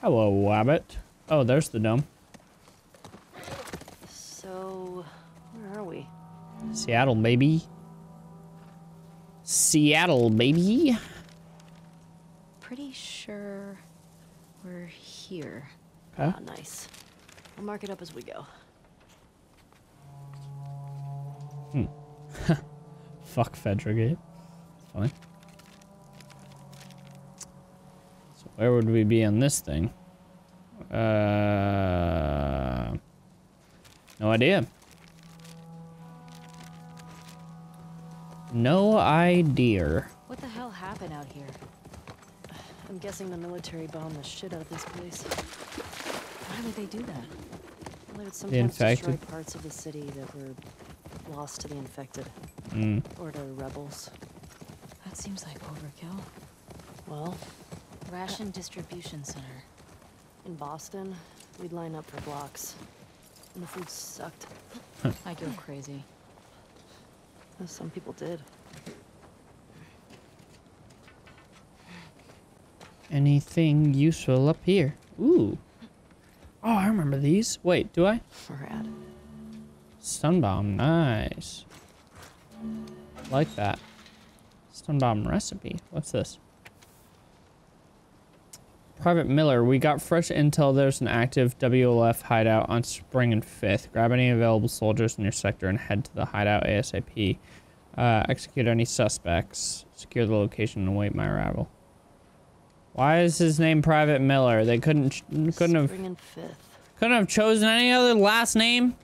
Hello, Wabbit. Oh, there's the dome. So, where are we? Seattle, baby. Seattle, baby. Pretty sure we're here. Huh? Ah, nice. We'll mark it up as we go. Hmm. Fuck Fedra game. Funny. So where would we be on this thing? Uh, no idea. No idea. What the hell happened out here? I'm guessing the military bombed the shit out of this place. Why would they do that? Well, they would sometimes destroy parts of the city that were lost to the infected. Mm. Or to rebels. That seems like overkill. Well, ration distribution center. In Boston, we'd line up for blocks. And the food sucked. I'd go crazy. As some people did. Anything useful up here? Ooh. Oh, I remember these. Wait, do I? Rad. Sunbomb, nice. Like that. Sunbomb recipe. What's this? Private Miller, we got fresh intel. There's an active W L F hideout on Spring and Fifth. Grab any available soldiers in your sector and head to the hideout ASAP. Uh, execute any suspects. Secure the location and await my arrival. Why is his name Private Miller? They couldn't couldn't have Spring and Fifth. Couldn't have chosen any other last name.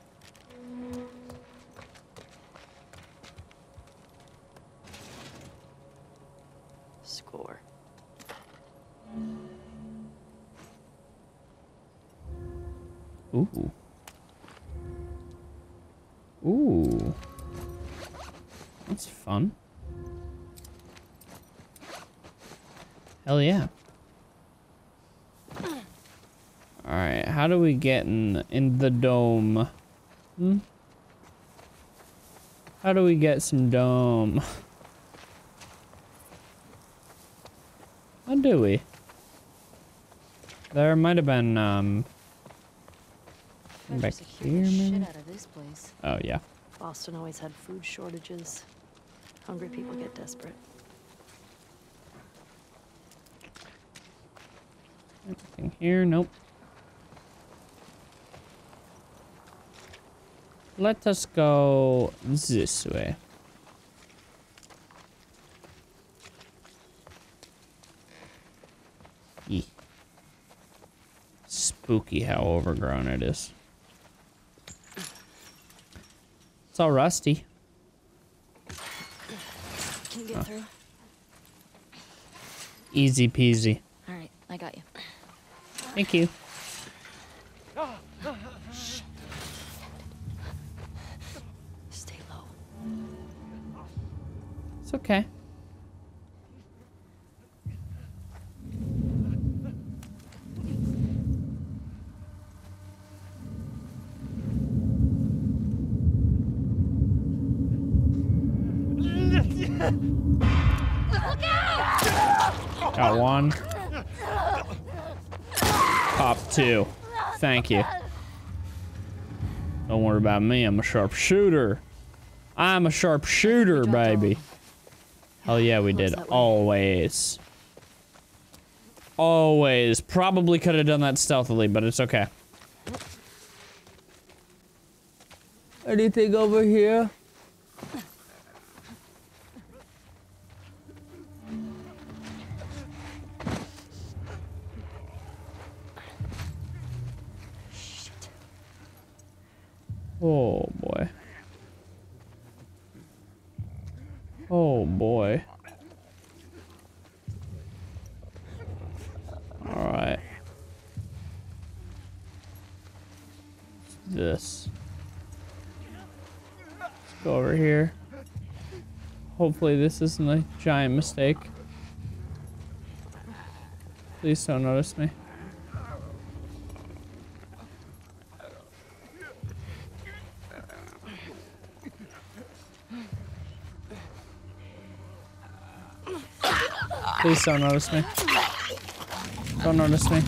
Score. Ooh. Ooh. That's fun. Hell yeah. Alright, how do we get in, in the dome? Hmm? How do we get some dome? How do we? There might have been, um... back here, man. Oh yeah. Boston always had food shortages. Hungry people get desperate. Anything here? Nope. Let us go this way. Eek. Spooky how overgrown it is. It's all rusty. Can you get oh. through? Easy peasy. All right, I got you. Thank you. Shh. Stay low. It's okay. Got one. Pop two. Thank you. Don't worry about me. I'm a sharpshooter. I'm a sharpshooter, baby. Hell yeah, we did. Always. Always. Probably could have done that stealthily, but it's okay. Anything over here? Oh boy. Oh boy. All right. This. Let's go over here. Hopefully this isn't a giant mistake. Please don't notice me. Please don't notice me. Don't notice me.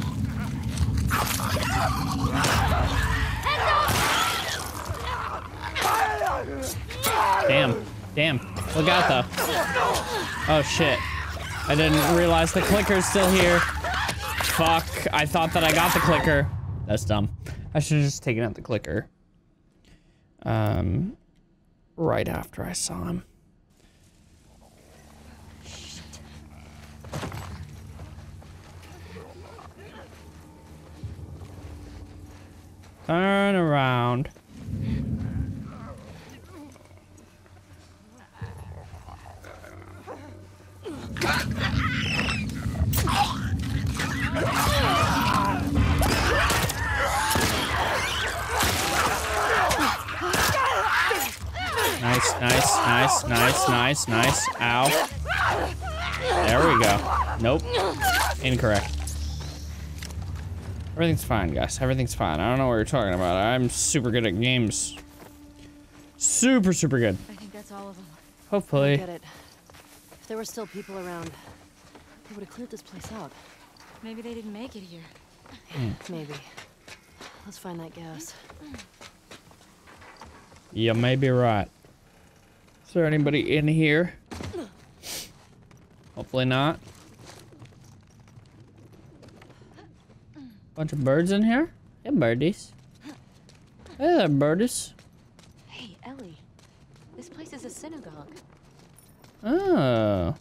Damn. Damn. Look out though. Oh shit. I didn't realize the clicker's still here. Fuck. I thought that I got the clicker. That's dumb. I should have just taken out the clicker. Um. right after I saw him. Turn around. Nice, nice, nice, nice, nice, nice. Ow. There we go. Nope. Incorrect. Everything's fine, guys. Everything's fine. I don't know what you're talking about. I'm super good at games. Super, super good. I think that's all of them. Hopefully. I get it. If there were still people around, they would have cleared this place out. Maybe they didn't make it here. Mm. Maybe. Let's find that gas. You may be right. Is there anybody in here? Hopefully not. Bunch of birds in here? Hey, birdies. Hey there, birdies. Hey, Ellie. This place is a synagogue. Oh.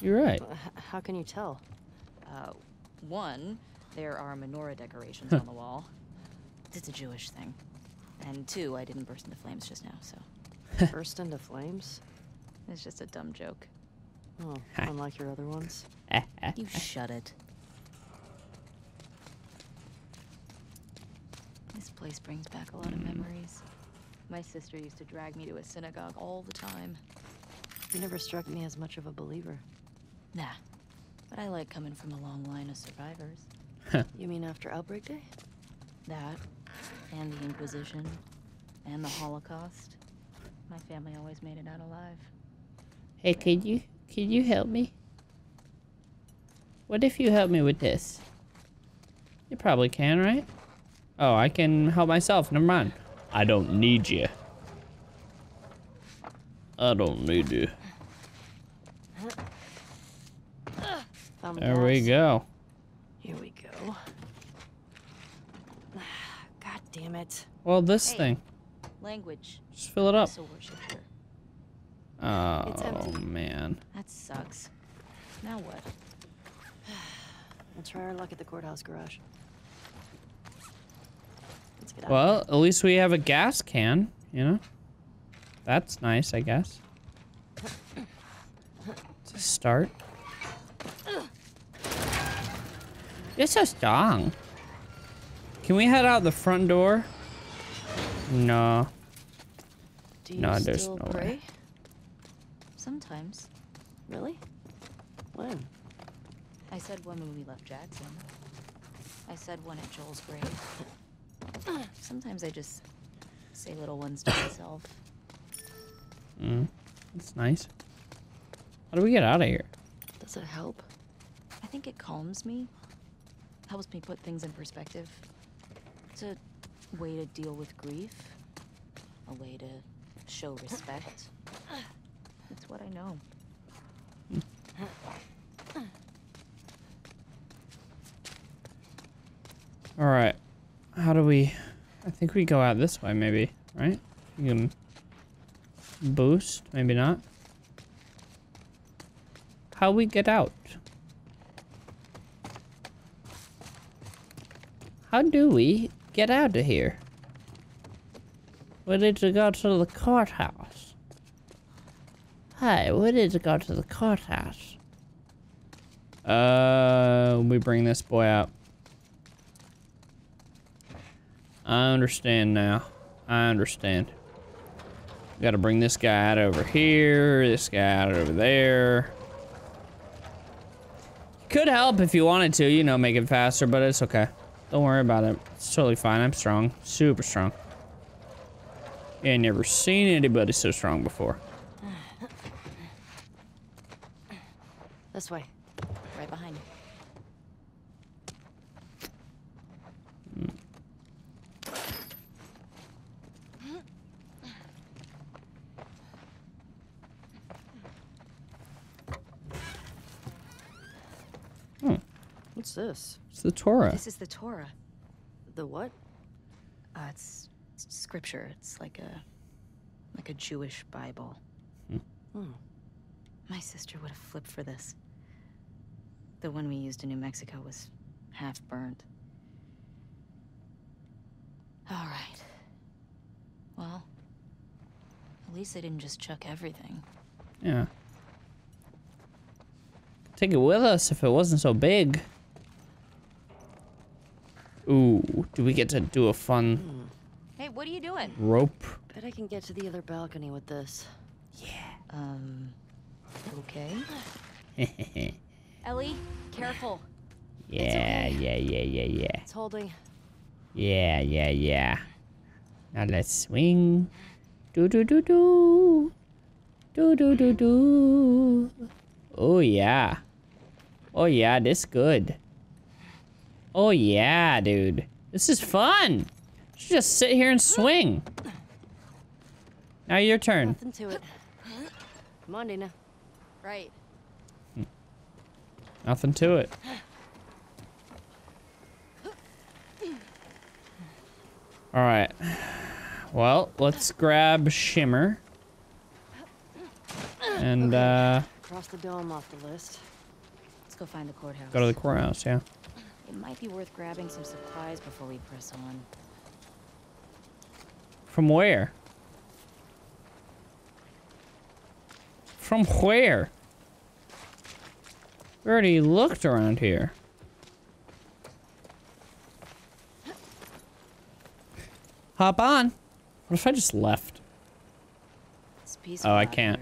You're right. How can you tell? Uh, one, there are menorah decorations on the wall. It's a Jewish thing. And two, I didn't burst into flames just now, so. Burst into flames? It's just a dumb joke. Oh, unlike your other ones. You shut it. This place brings back a lot of memories. My sister used to drag me to a synagogue all the time. You never struck me as much of a believer. Nah, but I like coming from a long line of survivors. You mean after Outbreak Day? That, and the Inquisition, and the Holocaust. My family always made it out alive. Hey, could you, could you help me? What if you help me with this? You probably can, right? Oh, I can help myself. Never mind. I don't need you. I don't need you. There we go. Here we go. God damn it. Well, this hey, thing. Language. Just fill it up. Oh, man. That sucks. Now what? We'll try our luck at the courthouse garage. Well, at least we have a gas can, you know? That's nice, I guess. It's a start. You're so strong. Can we head out the front door? No. Do you no, there's still no pray? Way. Sometimes. Really? When? I said one when we left Jackson. I said one at Joel's grave. Sometimes I just say little ones to myself. Mm, that's nice. How do we get out of here? Does it help? I think it calms me. Helps me put things in perspective. It's a way to deal with grief. A way to show respect. It's what I know. Mm. All right. How do we... I think we go out this way, maybe, right? You can boost, maybe not. How we get out? How do we get out of here? We need to go to the courthouse. Hi, we need to go to the courthouse. Uh, we bring this boy out. I understand now. I understand. Gotta bring this guy out over here, this guy out over there. Could help if you wanted to, you know, make it faster, but it's okay. Don't worry about it. It's totally fine. I'm strong. Super strong. Yeah, I never seen anybody so strong before. This way. Right behind you. What's this? It's the Torah. This is the Torah. The what? Uh, it's scripture. It's like a like a Jewish Bible. Hmm. Hmm. My sister would have flipped for this. The one we used in New Mexico was half burned. All right. Well, at least they didn't just chuck everything. Yeah. Take it with us if it wasn't so big. Ooh, do we get to do a fun... Hey, what are you doing? Rope. Bet I can get to the other balcony with this. Yeah. Um, okay. Ellie, careful. Yeah, okay. yeah, yeah, yeah, yeah. It's holding. Yeah, yeah, yeah. Now let's swing. Do, do, do, do. Do, do, do, do. Oh, yeah. Oh, yeah, this is good. Oh, yeah, dude. This is fun. You should just sit here and swing. Now your turn. Nothing to it. Come on, Dina. Right. Hmm. Nothing to it. All right. Well, let's grab Shimmer. And, uh... cross the dome off the list. Let's go find the courthouse. Go to the courthouse, yeah. It might be worth grabbing some supplies before we press on. From where? From where? We already looked around here. Hop on. What if I just left? Oh, I can't.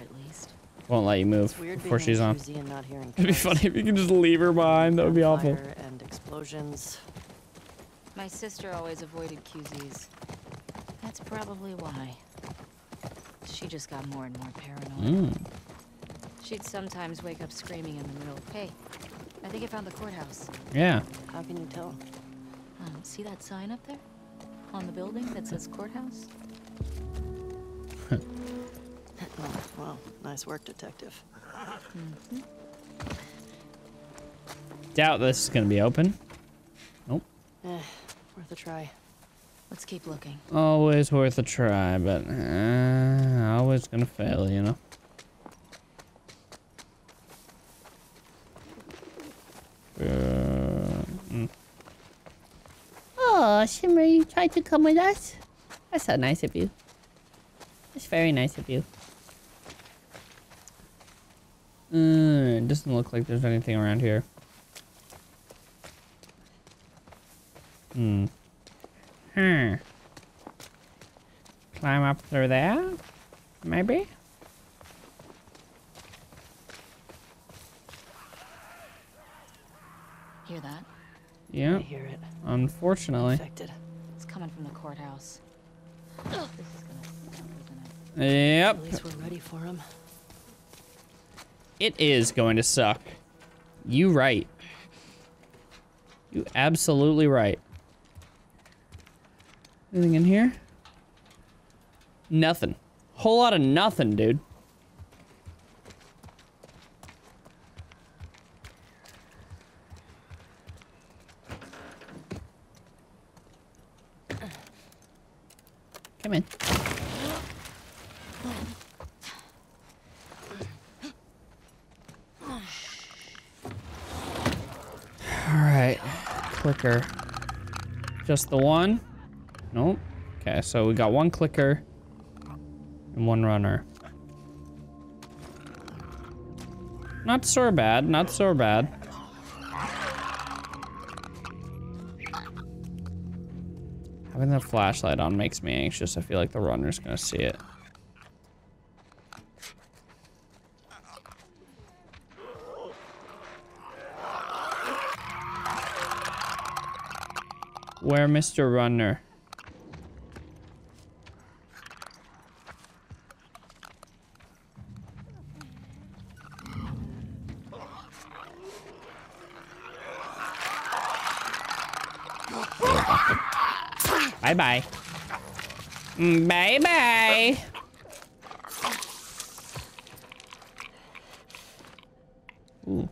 Won't let you move before she's on. It'd be funny if you could just leave her behind. That would be awful. And explosions. My sister always avoided Q Zs. That's probably why. She just got more and more paranoid. Mm. She'd sometimes wake up screaming in the middle. Hey, I think I found the courthouse. Yeah. How can you tell? Um, see that sign up there? On the building that says courthouse? Oh, well, nice work, detective. Mm-hmm. Doubt this is gonna be open. Nope. Eh, worth a try. Let's keep looking. Always worth a try, but uh, always gonna fail, you know. Uh, mm. Oh, Shimmer, you tried to come with us? That's so nice of you. That's very nice of you. Uh, it doesn't look like there's anything around here. Hmm. Hmm. Climb up through there? Maybe? Hear that? Yeah. I hear it. Unfortunately. Infected. It's coming from the courthouse. This is gonna... Yep. At least we're ready for him. It is going to suck. You right. You absolutely right. Anything in here? Nothing. Whole lot of nothing, dude. Come in. Clicker. Just the one? Nope. Okay, so we got one clicker and one runner. Not so bad, not so bad. Having the flashlight on makes me anxious. I feel like the runner's gonna see it. Where, Mister Runner? Bye bye. Bye bye. Ooh,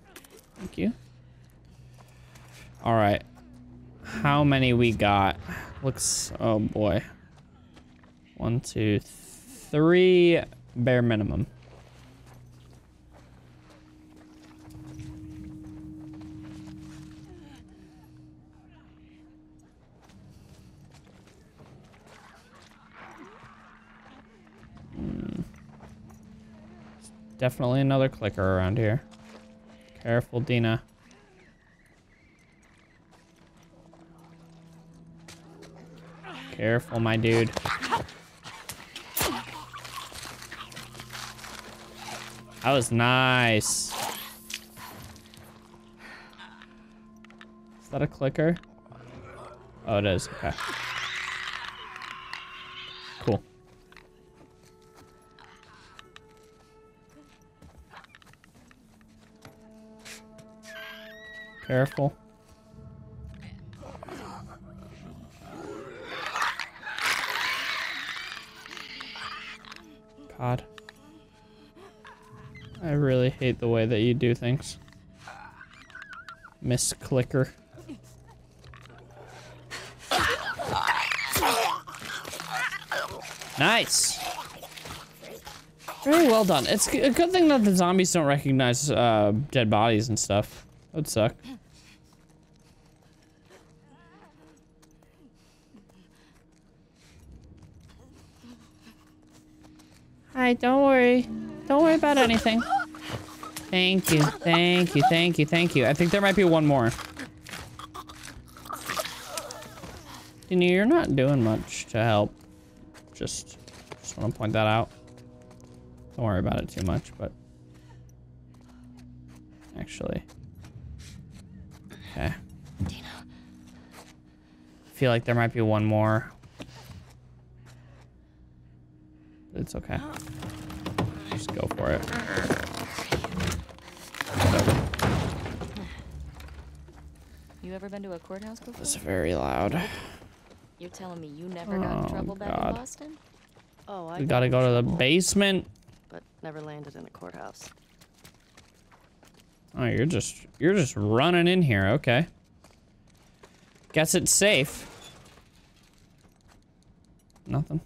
thank you. All right. How many we got? Looks, oh boy. One, two, three, bare minimum. Mm. Definitely another clicker around here. Careful, Dina. Careful, my dude. That was nice. Is that a clicker? Oh, it is. Okay. Cool. Careful. God. I really hate the way that you do things. Miss Clicker. Nice! Very well done. It's a good thing that the zombies don't recognize uh, dead bodies and stuff. That would suck. Hi, don't worry. Don't worry about anything. Thank you, thank you, thank you, thank you. I think there might be one more. You know, you're not doing much to help. Just, just want to point that out. Don't worry about it too much, but... Actually... Okay. I feel like there might be one more. It's okay. Just go for it. You ever been to a courthouse before? It's very loud. You're telling me you never oh, got in trouble God. back in Boston? Oh, I. We gotta go trouble. to the basement. But never landed in a courthouse. Oh, you're just you're just running in here. Okay. Guess it's safe. Nothing.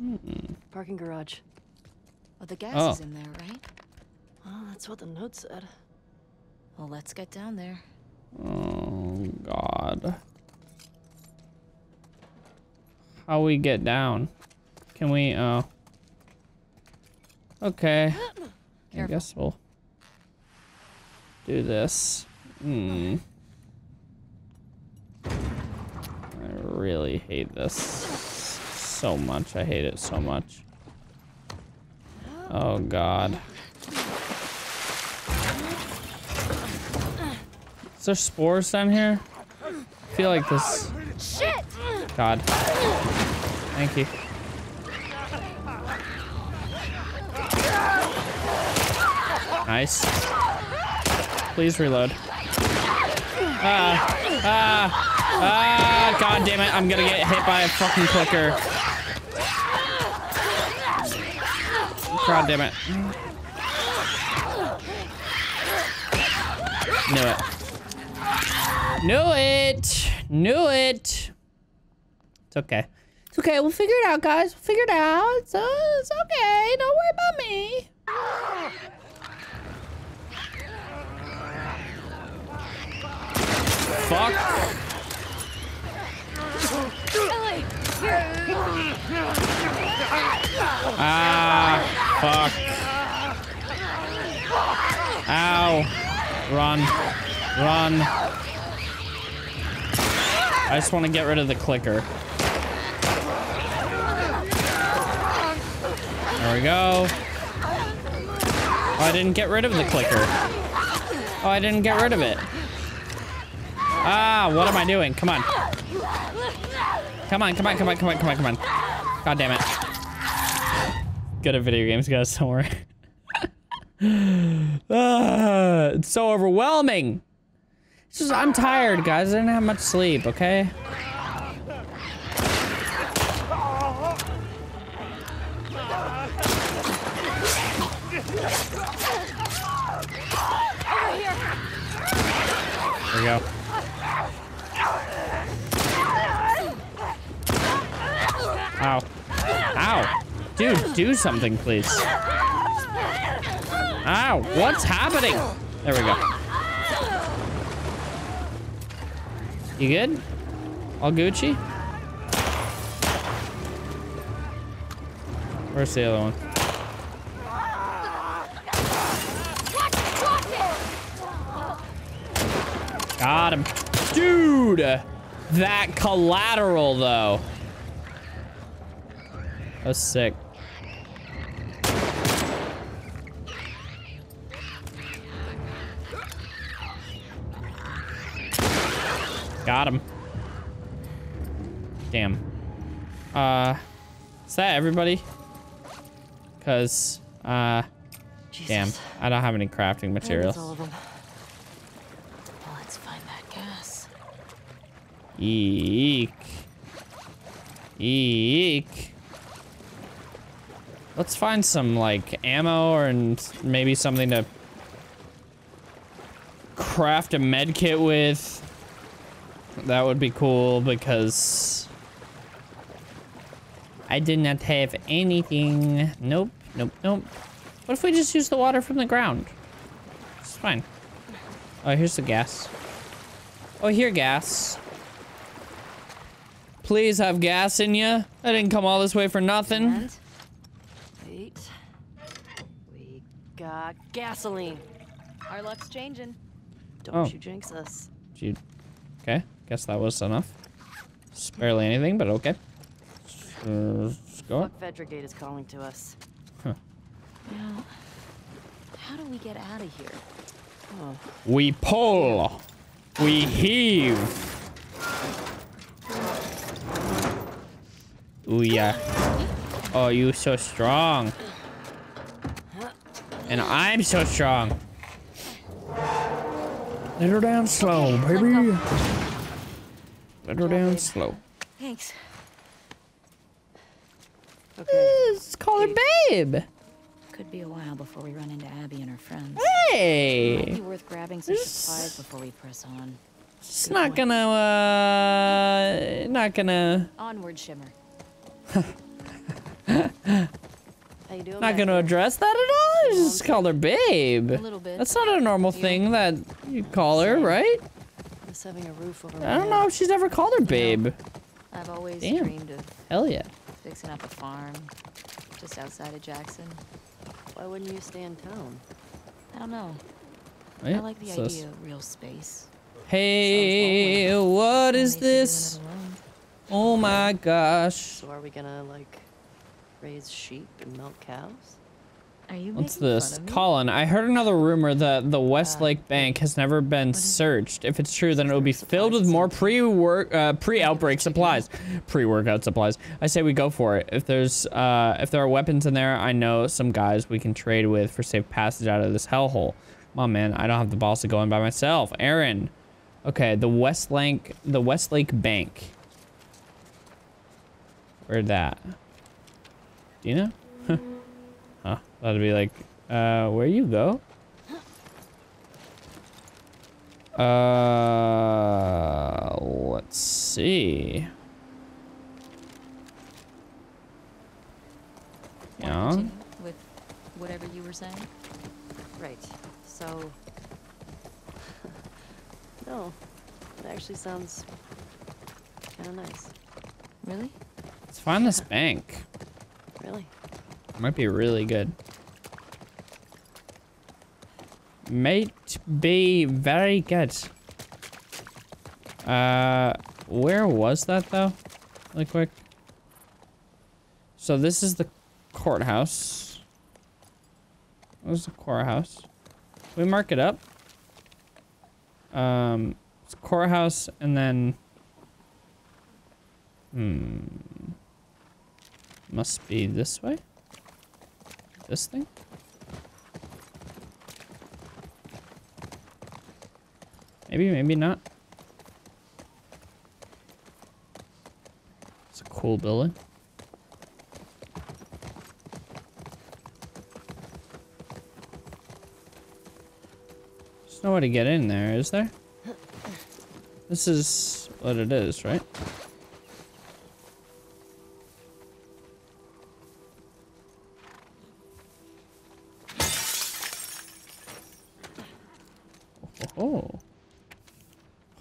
Mm-mm. Parking garage. Oh, the gas oh. is in there, right? Well, that's what the note said. Well, let's get down there. Oh, God. How we get down? Can we, uh... Okay. Careful. I guess we'll... do this. Hmm. I really hate this. So much. I hate it so much. Oh, God. Is there spores down here? I feel like this... Shit! God. Thank you. Nice. Please reload. Ah! Ah! Ah! God damn it. I'm gonna get hit by a fucking clicker. God damn it. Knew it. Knew it! Knew it! It's okay. It's okay, we'll figure it out, guys. We'll figure it out. It's, uh, it's okay. Don't worry about me. Fuck. Ellie! Ah! Fuck. Ow. Run. Run. I just want to get rid of the clicker. There we go. Oh, I didn't get rid of the clicker. Oh, I didn't get rid of it. Ah, what am I doing? Come on. Come on, come on, come on, come on, come on, come on. God damn it. Good at video games, guys, don't worry. uh, it's so overwhelming. It's just, I'm tired, guys. I didn't have much sleep, okay? Over here. There we go. Ow. Ow. Dude, do something, please. Ow, what's happening? There we go. You good? All Gucci? Where's the other one? Got him. Dude! That collateral, though. That was sick. Got him. Damn. Uh, is that everybody? Cause, uh, Jesus. Damn, I don't have any crafting materials. All of them. Well, let's find that gas. Eek. Eek. Let's find some like ammo or and maybe something to craft a med kit with. That would be cool because I did not have anything. Nope, nope, nope. What if we just use the water from the ground? It's fine. Oh, here's the gas. Oh, here, gas. Please have gas in you. I didn't come all this way for nothing. And wait. We got gasoline. Our luck's changing. Don't oh. you jinx us. Dude. Okay, guess that was enough. It's barely anything, but okay. Uh, let's go. Look, Fedra Gate is calling to us. Huh. Now, how do we get out of here? Oh. We pull. We heave. Ooh, yeah. Oh, you're so strong. And I'm so strong. Let her down slow, baby. Let her down slow. Thanks. Okay. Let's call her babe. Could be a while before we run into Abby and her friends. Hey. Might be worth grabbing some supplies before we press on. It's not gonna, uh, not gonna. Onward, Shimmer. Not gonna address that at all? You just call her babe. A little bit. That's not a normal thing that you call her, right? Having a roof over I don't know if she's ever called her babe. You know, I've always Damn. dreamed of Hell yeah. fixing up a farm just outside of Jackson. Why wouldn't you stay in town? I don't know. Wait, I like the idea this? of real space. Hey, what is this? Oh my gosh. So are we gonna like raise sheep and milk cows? Are you What's this? Colin, I heard another rumor that the Westlake uh, bank has never been searched. If it's true, then it will be filled with more pre-work, uh, pre-outbreak supplies, pre-workout supplies. I say we go for it. If there's, uh, if there are weapons in there, I know some guys we can trade with for safe passage out of this hellhole. Come on, man, I don't have the balls to go in by myself. Aaron, okay, the Westlake, the Westlake bank. Where'd that? Dina? Huh. Huh. That'd be like, uh, where you go? Uh, let's see. Yeah. With whatever you were saying. Right. So. No, it actually sounds kind of nice. Really? Let's find this bank. Really? Might be really good. Might be very good. Uh, where was that though? Really quick. So this is the courthouse. What is the courthouse? Can we mark it up? Um, it's courthouse and then. Hmm. Must be this way. This thing? Maybe, maybe not. It's a cool building. There's no way to get in there, is there? This is what it is, right? Oh.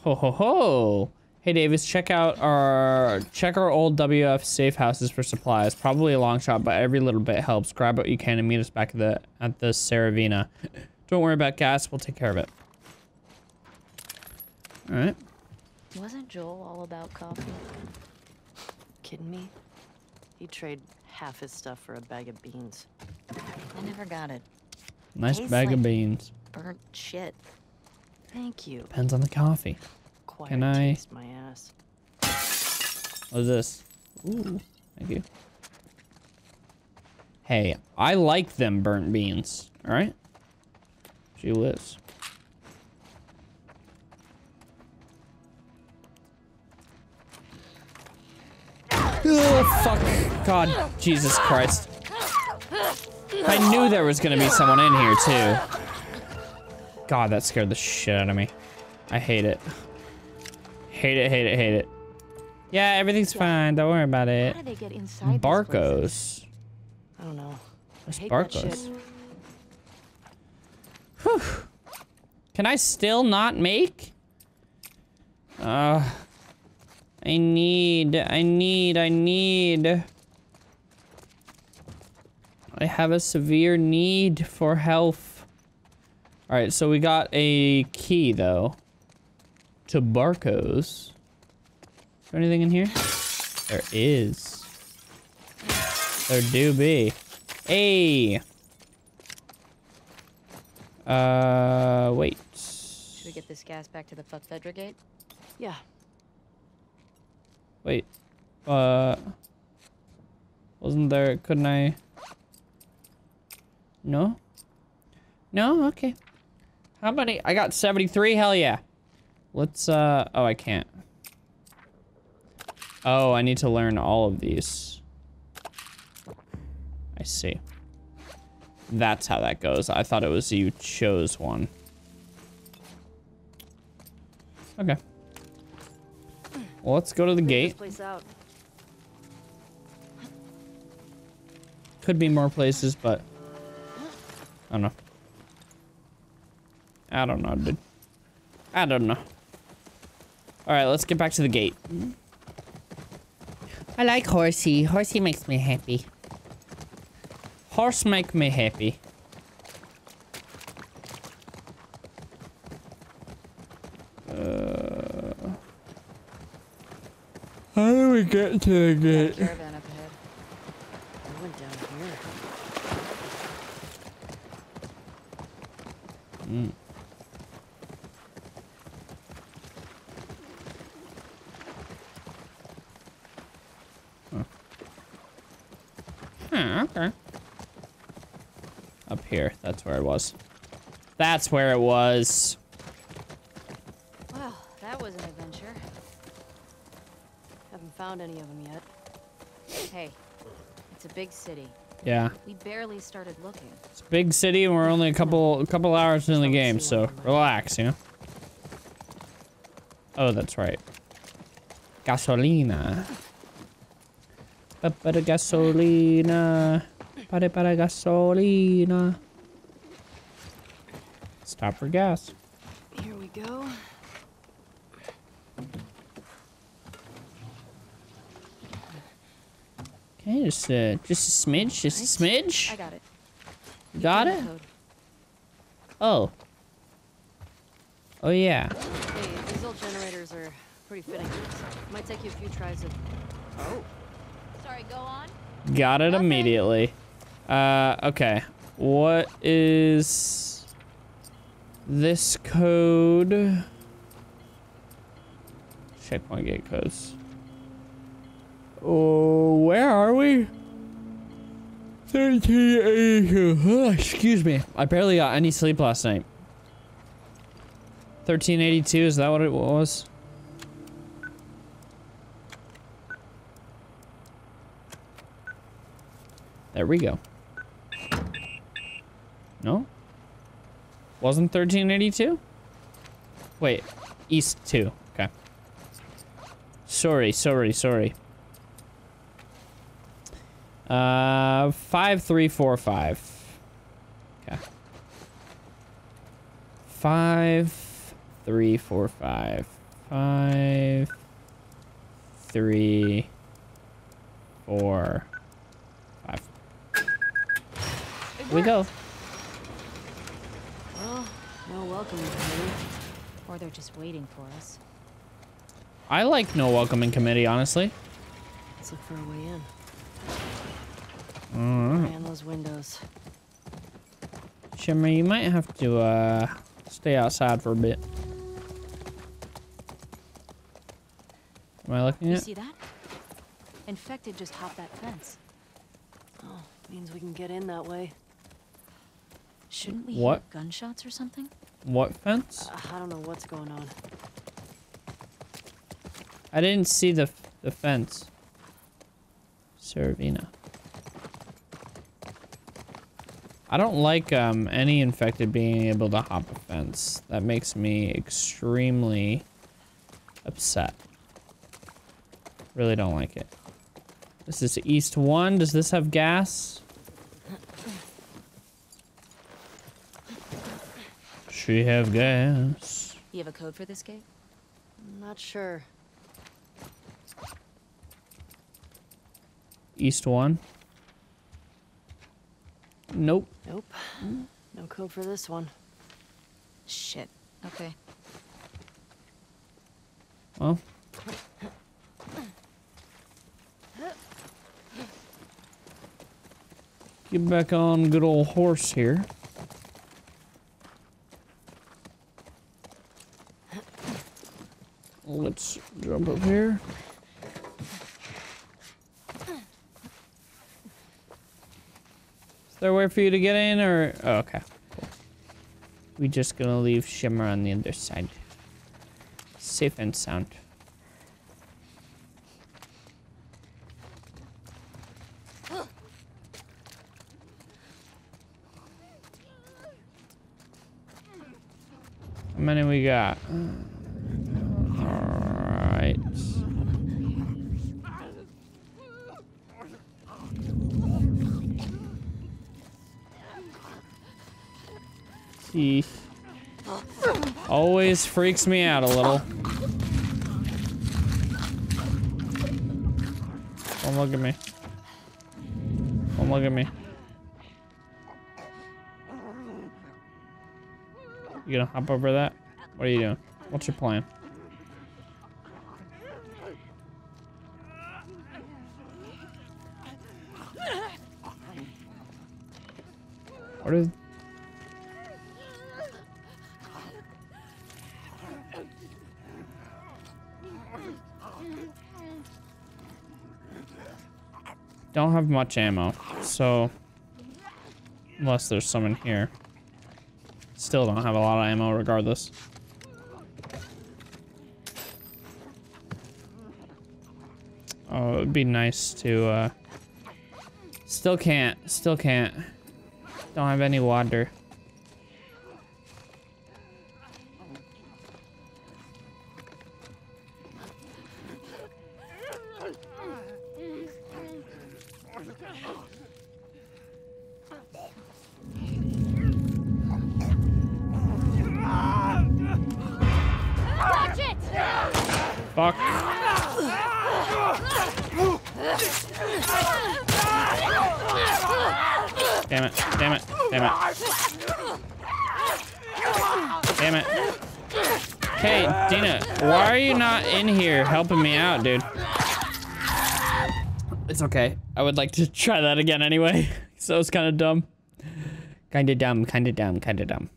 Ho ho ho. Hey Davis, check out our check our old W F safe houses for supplies. Probably a long shot, but every little bit helps. Grab what you can and meet us back at the at the Saravina. Don't worry about gas, we'll take care of it. Alright. Wasn't Joel all about coffee? Kidding me? He'd trade half his stuff for a bag of beans. I never got it. Nice Tastes bag like of beans. Burnt shit. Thank you. Depends on the coffee. Can I? My ass. What is this? Ooh, thank you. Hey, I like them burnt beans. All right. She lives. Oh, fuck! God, Jesus Christ! I knew there was gonna be someone in here too. God, that scared the shit out of me. I hate it. Hate it, hate it, hate it. Yeah, everything's yeah. fine. Don't worry about it. How did they get inside Barcos. I don't know. Where's Barcos? Whew. Can I still not make? Uh, I need, I need, I need. I have a severe need for health. All right, so we got a key though. To Barcos. Is there anything in here? There is. There do be. Hey. Uh, wait. Should we get this gas back to the Fedra gate? Yeah. Wait. Uh. Wasn't there? Couldn't I? No. No. Okay. How many? I got seventy-three. Hell yeah. Let's, uh, oh, I can't. Oh, I need to learn all of these. I see. That's how that goes. I thought it was you chose one. Okay. Well, let's go to the gate. Could be more places, but I don't know. I don't know, dude. I don't know. All right, let's get back to the gate. I like horsey. Horsey makes me happy. Horse make me happy. Uh, how do we get to the gate? That caravan up ahead. I went down here. Mm. Okay. Up here. That's where it was. That's where it was. Well, that was an adventure. Haven't found any of them yet. Hey, it's a big city. Yeah. We barely started looking. It's a big city and we're only a couple a couple hours in the game, so relax, you know? Oh, that's right. Gasolina. Para gasolina. Para para gasolina. Stop for gas. Here we go. Okay, just uh, just a smidge, just a smidge. I got it. You got it? Oh. Oh yeah. Hey, these old generators are pretty fitting. Might take you a few tries of. Oh. Go on. Got it okay. immediately. Uh, okay. What is this code? Checkpoint gate codes. Oh, where are we? thirteen eighty-two. Excuse me. I barely got any sleep last night. thirteen eighty-two, is that what it was? There we go. No? Wasn't thirteen eighty-two? Wait, East two. Okay. Sorry, sorry, sorry. Uh, five three four five. Okay. Five. three, four, five, five, three, four, five. Here we go. Well, no welcome committee, or they're just waiting for us. I like no welcoming committee, honestly. Let's look for a way in. Mm. Man, those windows. Shimmer, you might have to uh, stay outside for a bit. Am I looking at? You see that? Infected just hopped that fence. Oh, means we can get in that way. Shouldn't we hear gunshots or something? What fence? Uh, I don't know what's going on. I didn't see the the fence. Saravina. I don't like um, any infected being able to hop a fence. That makes me extremely upset. Really don't like it. This is East one. Does this have gas? She have gas. You have a code for this gate? I'm not sure. East one. Nope. Nope. No code for this one. Shit. Okay. Well. Get back on good old horse here. Let's jump up here. Is there a way for you to get in, or oh, okay, cool. We just gonna leave Shimmer on the other side, safe and sound. How many we got? All right. He always freaks me out a little. Don't look at me. Don't look at me. You gonna hop over that? What are you doing? What's your plan? What is... Don't have much ammo, so unless there's some in here. Still don't have a lot of ammo regardless. Oh, it would be nice to uh still can't, still can't. Don't have any water. Fuck. Damn it, damn it, damn it. Damn it. Hey, Dina, why are you not in here helping me out, dude? It's okay. I would like to try that again anyway. So it's kind of dumb. Kind of dumb, kind of dumb, kind of dumb.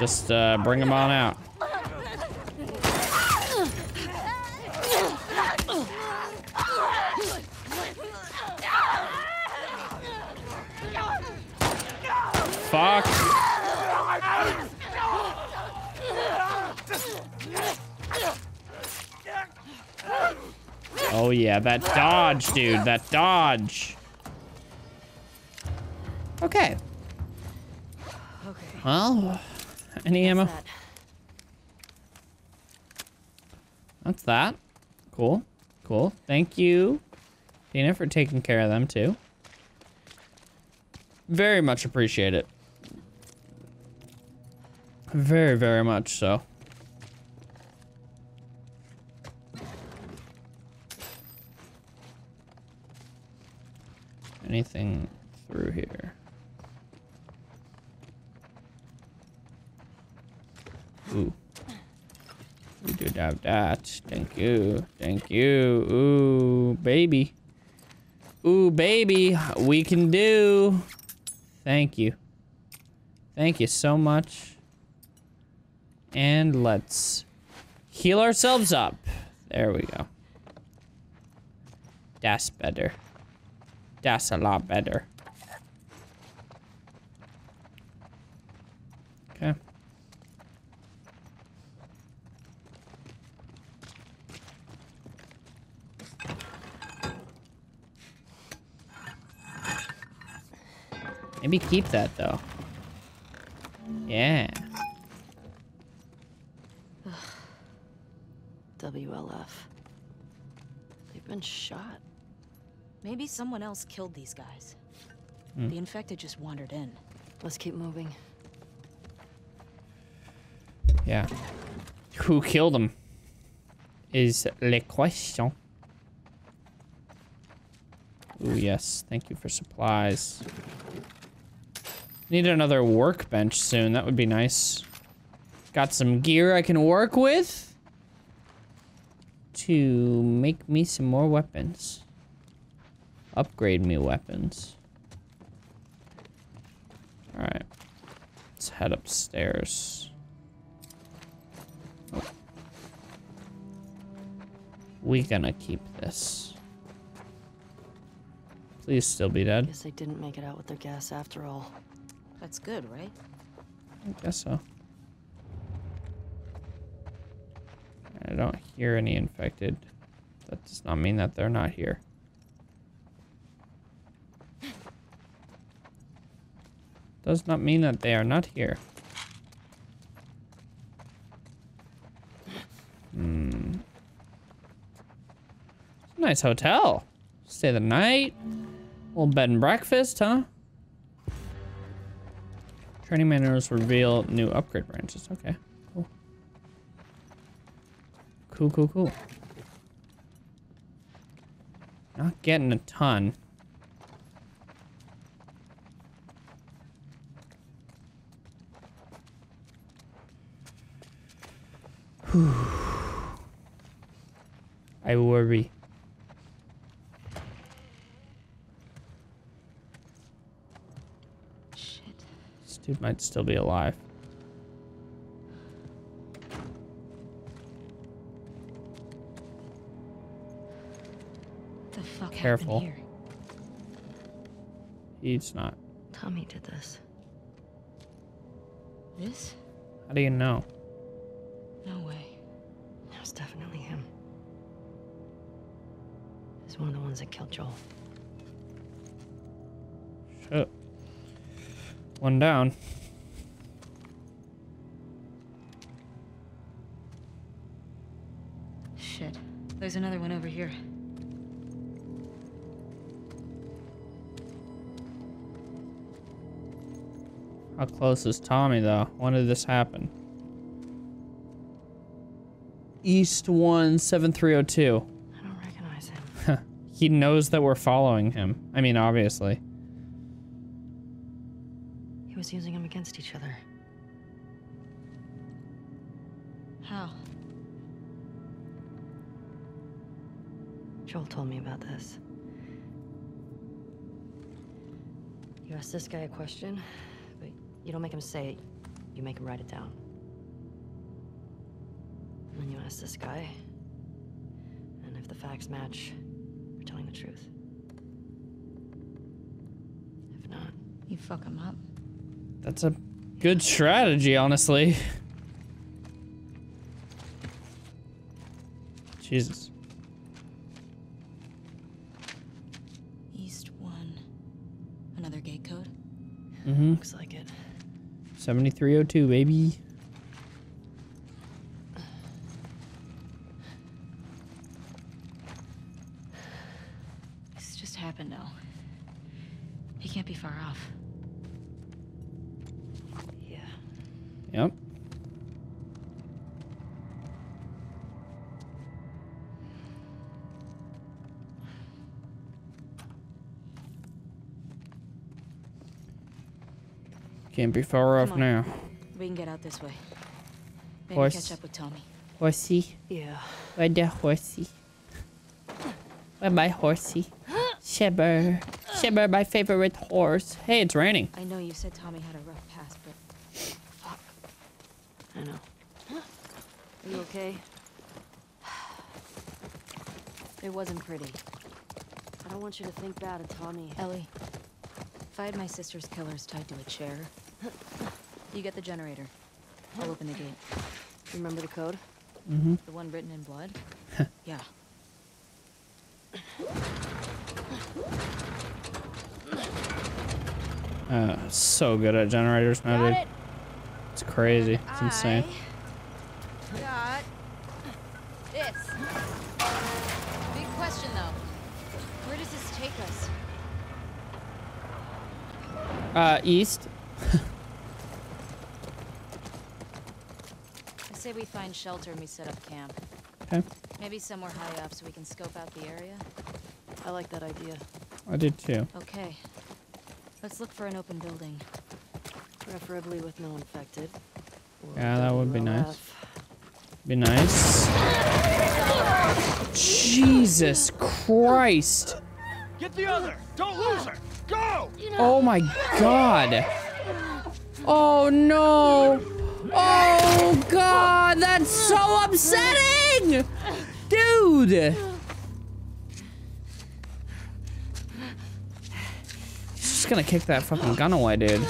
Just uh, bring them on out. Fuck. Oh yeah, that dodge, dude, that dodge. Okay. Okay. Well. Any ammo? That? That's that. Cool. Cool. Thank you, Dina, for taking care of them too. Very much appreciate it. Very, very much so. Anything through here? Ooh. We did have that. Thank you. Thank you. Ooh, baby. Ooh, baby. We can do. Thank you. Thank you so much. And let's heal ourselves up. There we go. That's better. That's a lot better. Okay. Maybe keep that though. Yeah. Ugh. W L F. They've been shot. Maybe someone else killed these guys. Mm. The infected just wandered in. Let's keep moving. Yeah. Who killed them is le question. Ooh, yes. Thank you for supplies. Need another workbench soon. That would be nice. Got some gear I can work with to make me some more weapons. Upgrade me weapons. Alright. Let's head upstairs. Oh. We gonna keep this. Please still be dead. Guess they didn't make it out with their gas after all. That's good, right? I guess so. I don't hear any infected. That does not mean that they're not here. Does not mean that they are not here. Hmm. It's a nice hotel. Stay the night. Old bed and breakfast, huh? Training manuals reveal new upgrade branches. Okay. Cool. Cool, cool, cool. Not getting a ton. I worry. Shit. This dude might still be alive. The fuck Careful. happened here? He's not. Tommy did this. This? How do you know? No way. That was definitely him. He's one of the ones that killed Joel. Shit. One down. Shit. There's another one over here. How close is Tommy, though? When did this happen? East one seven three zero two. I don't recognize him. He knows that we're following him. I mean, obviously. He was using them against each other. How? Joel told me about this. You ask this guy a question, but you don't make him say it. You make him write it down. And you ask this guy, and if the facts match, you're telling the truth. If not, you fuck him up. That's a good yeah. strategy, honestly. Jesus. East one. Another gate code? Mm-hmm. Looks like it. seventy-three oh two, baby. Yep. Can't be far off now. We can get out this way. Maybe Horse. catch up with Tommy. Horsey. Yeah. Right there, horsey. Bye bye, horsey. Shimmer. Shimmer, my favorite horse. Hey, it's raining. I know you said Tommy had a rough past, but fuck. I know. Are you okay? It wasn't pretty. I don't want you to think bad of Tommy. Ellie, if I had my sister's killers tied to a chair, you get the generator. I'll open the gate. Remember the code? Mm-hmm. The one written in blood? Yeah. Uh, so good at generators now, dude. It. It's crazy. And it's insane. Got this. Big question, though. Where does this take us? Uh, east. I say we find shelter and we set up camp. Okay. Maybe somewhere high up so we can scope out the area. I like that idea. I did too. Okay. Let's look for an open building. Preferably with no infected. Yeah, that would be nice. Be nice. Jesus Christ. Get the other. Don't lose her. Go. Oh my God. Oh no. Oh God. That's so upsetting. Dude. Gonna kick that fucking gun away, dude.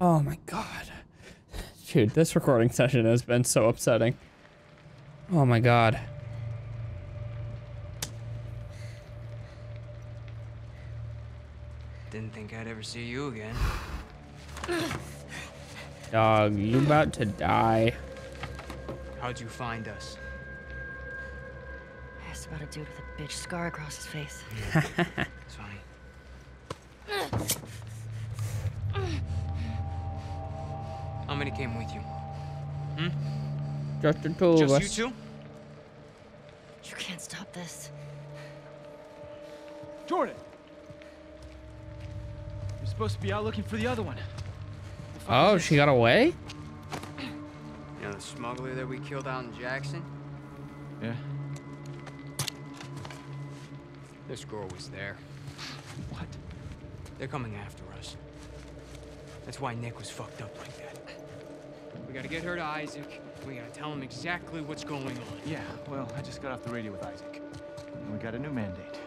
Oh my God. Dude, this recording session has been so upsetting. Oh my God. Didn't think I'd ever see you again. Dog, you about to die. How'd you find us? About a dude with a bitch scar across his face. It's funny. How many came with you? Hmm? Just the two of us. Just you two? You can't stop this. Jordan! You're supposed to be out looking for the other one. Oh, she got away? You know the smuggler that we killed out in Jackson? Yeah. This girl was there. What? They're coming after us. That's why Nick was fucked up like that. We gotta get her to Isaac. We gotta tell him exactly what's going on. Yeah, well, I just got off the radio with Isaac. We got a new mandate.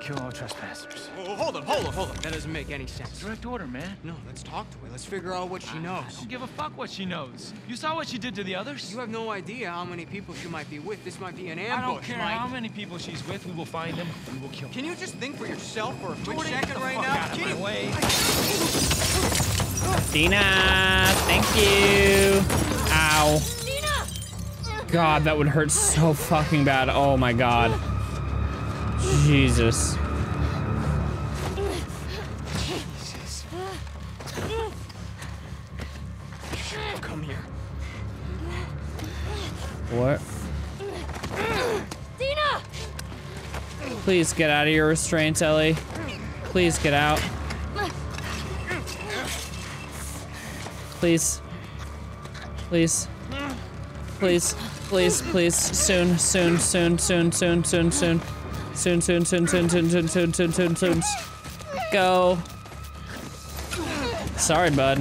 Kill all trespassers. Whoa, hold up, hold up, hold up. That doesn't make any sense. Direct order, man. No, let's talk to her. Let's figure out what she knows. I don't give a fuck what she knows. You saw what she did to the others? You have no idea how many people she might be with. This might be an ambush. I don't care Mike. how many people she's with. We will find them. We will kill them. Can you just think for yourself for a quick second right now? Get out of my way. Dina, thank you. Ow. Dina! God, that would hurt so fucking bad. Oh my God. Jesus. Jesus. Come here. What? Dina! Please get out of your restraints, Ellie. Please get out. Please. Please. Please. Please, please. Soon, soon, soon, soon, soon, soon, soon. Soon, soon, soon, soon, soon, soon, soon, soon, soon, soon. Go. Sorry, bud.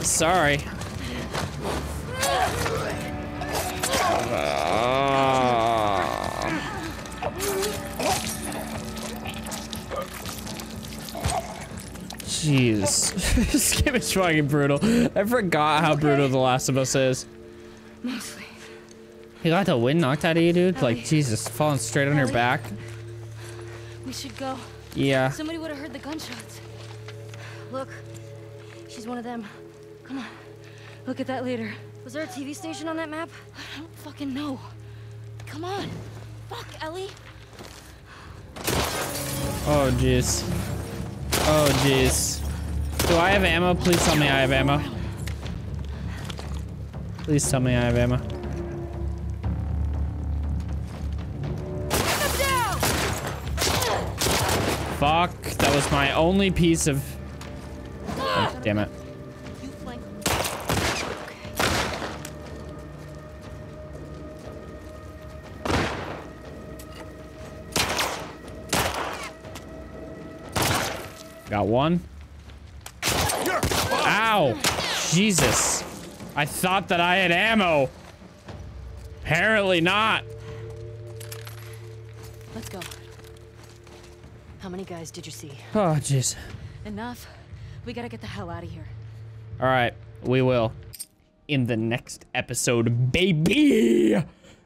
Sorry. Jeez. This game is fucking brutal. I forgot how brutal The Last of Us is. You got the wind knocked out of you, dude. Ellie. Like Jesus, falling straight on Ellie. your back. We should go. Yeah. Somebody would have heard the gunshots. Look, she's one of them. Come on, look at that later. Was there a T V station on that map? I don't fucking know. Come on, fuck Ellie. Oh jeez. Oh jeez. Do I have ammo? Please tell me I have ammo. Please tell me I have ammo. Fuck, that was my only piece of... Oh, damn it. Got one. Ow! Jesus. I thought that I had ammo. Apparently not. Let's go. How many guys did you see? Oh, jeez. Enough. We gotta get the hell out of here. All right, we will. In the next episode, baby!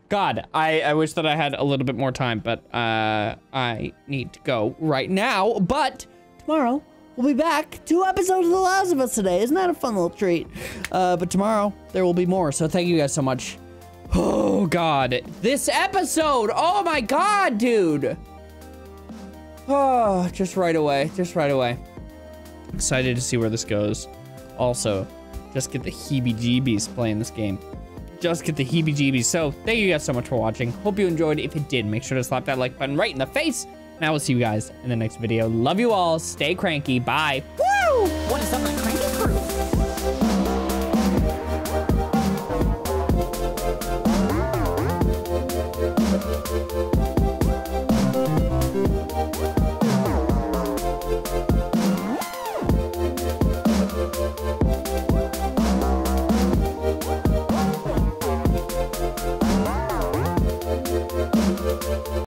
God, I, I wish that I had a little bit more time, but uh, I need to go right now, but... tomorrow, we'll be back. Two episodes of The Last of Us today. Isn't that a fun little treat? Uh, but tomorrow, there will be more. So thank you guys so much. Oh, God. This episode. Oh, my God, dude. Oh, just right away. Just right away. Excited to see where this goes. Also, just get the heebie-jeebies playing this game. Just get the heebie-jeebies. So thank you guys so much for watching. Hope you enjoyed. If it did, make sure to slap that like button right in the face. And I will see you guys in the next video. Love you all. Stay cranky. Bye. Woo! What is up, my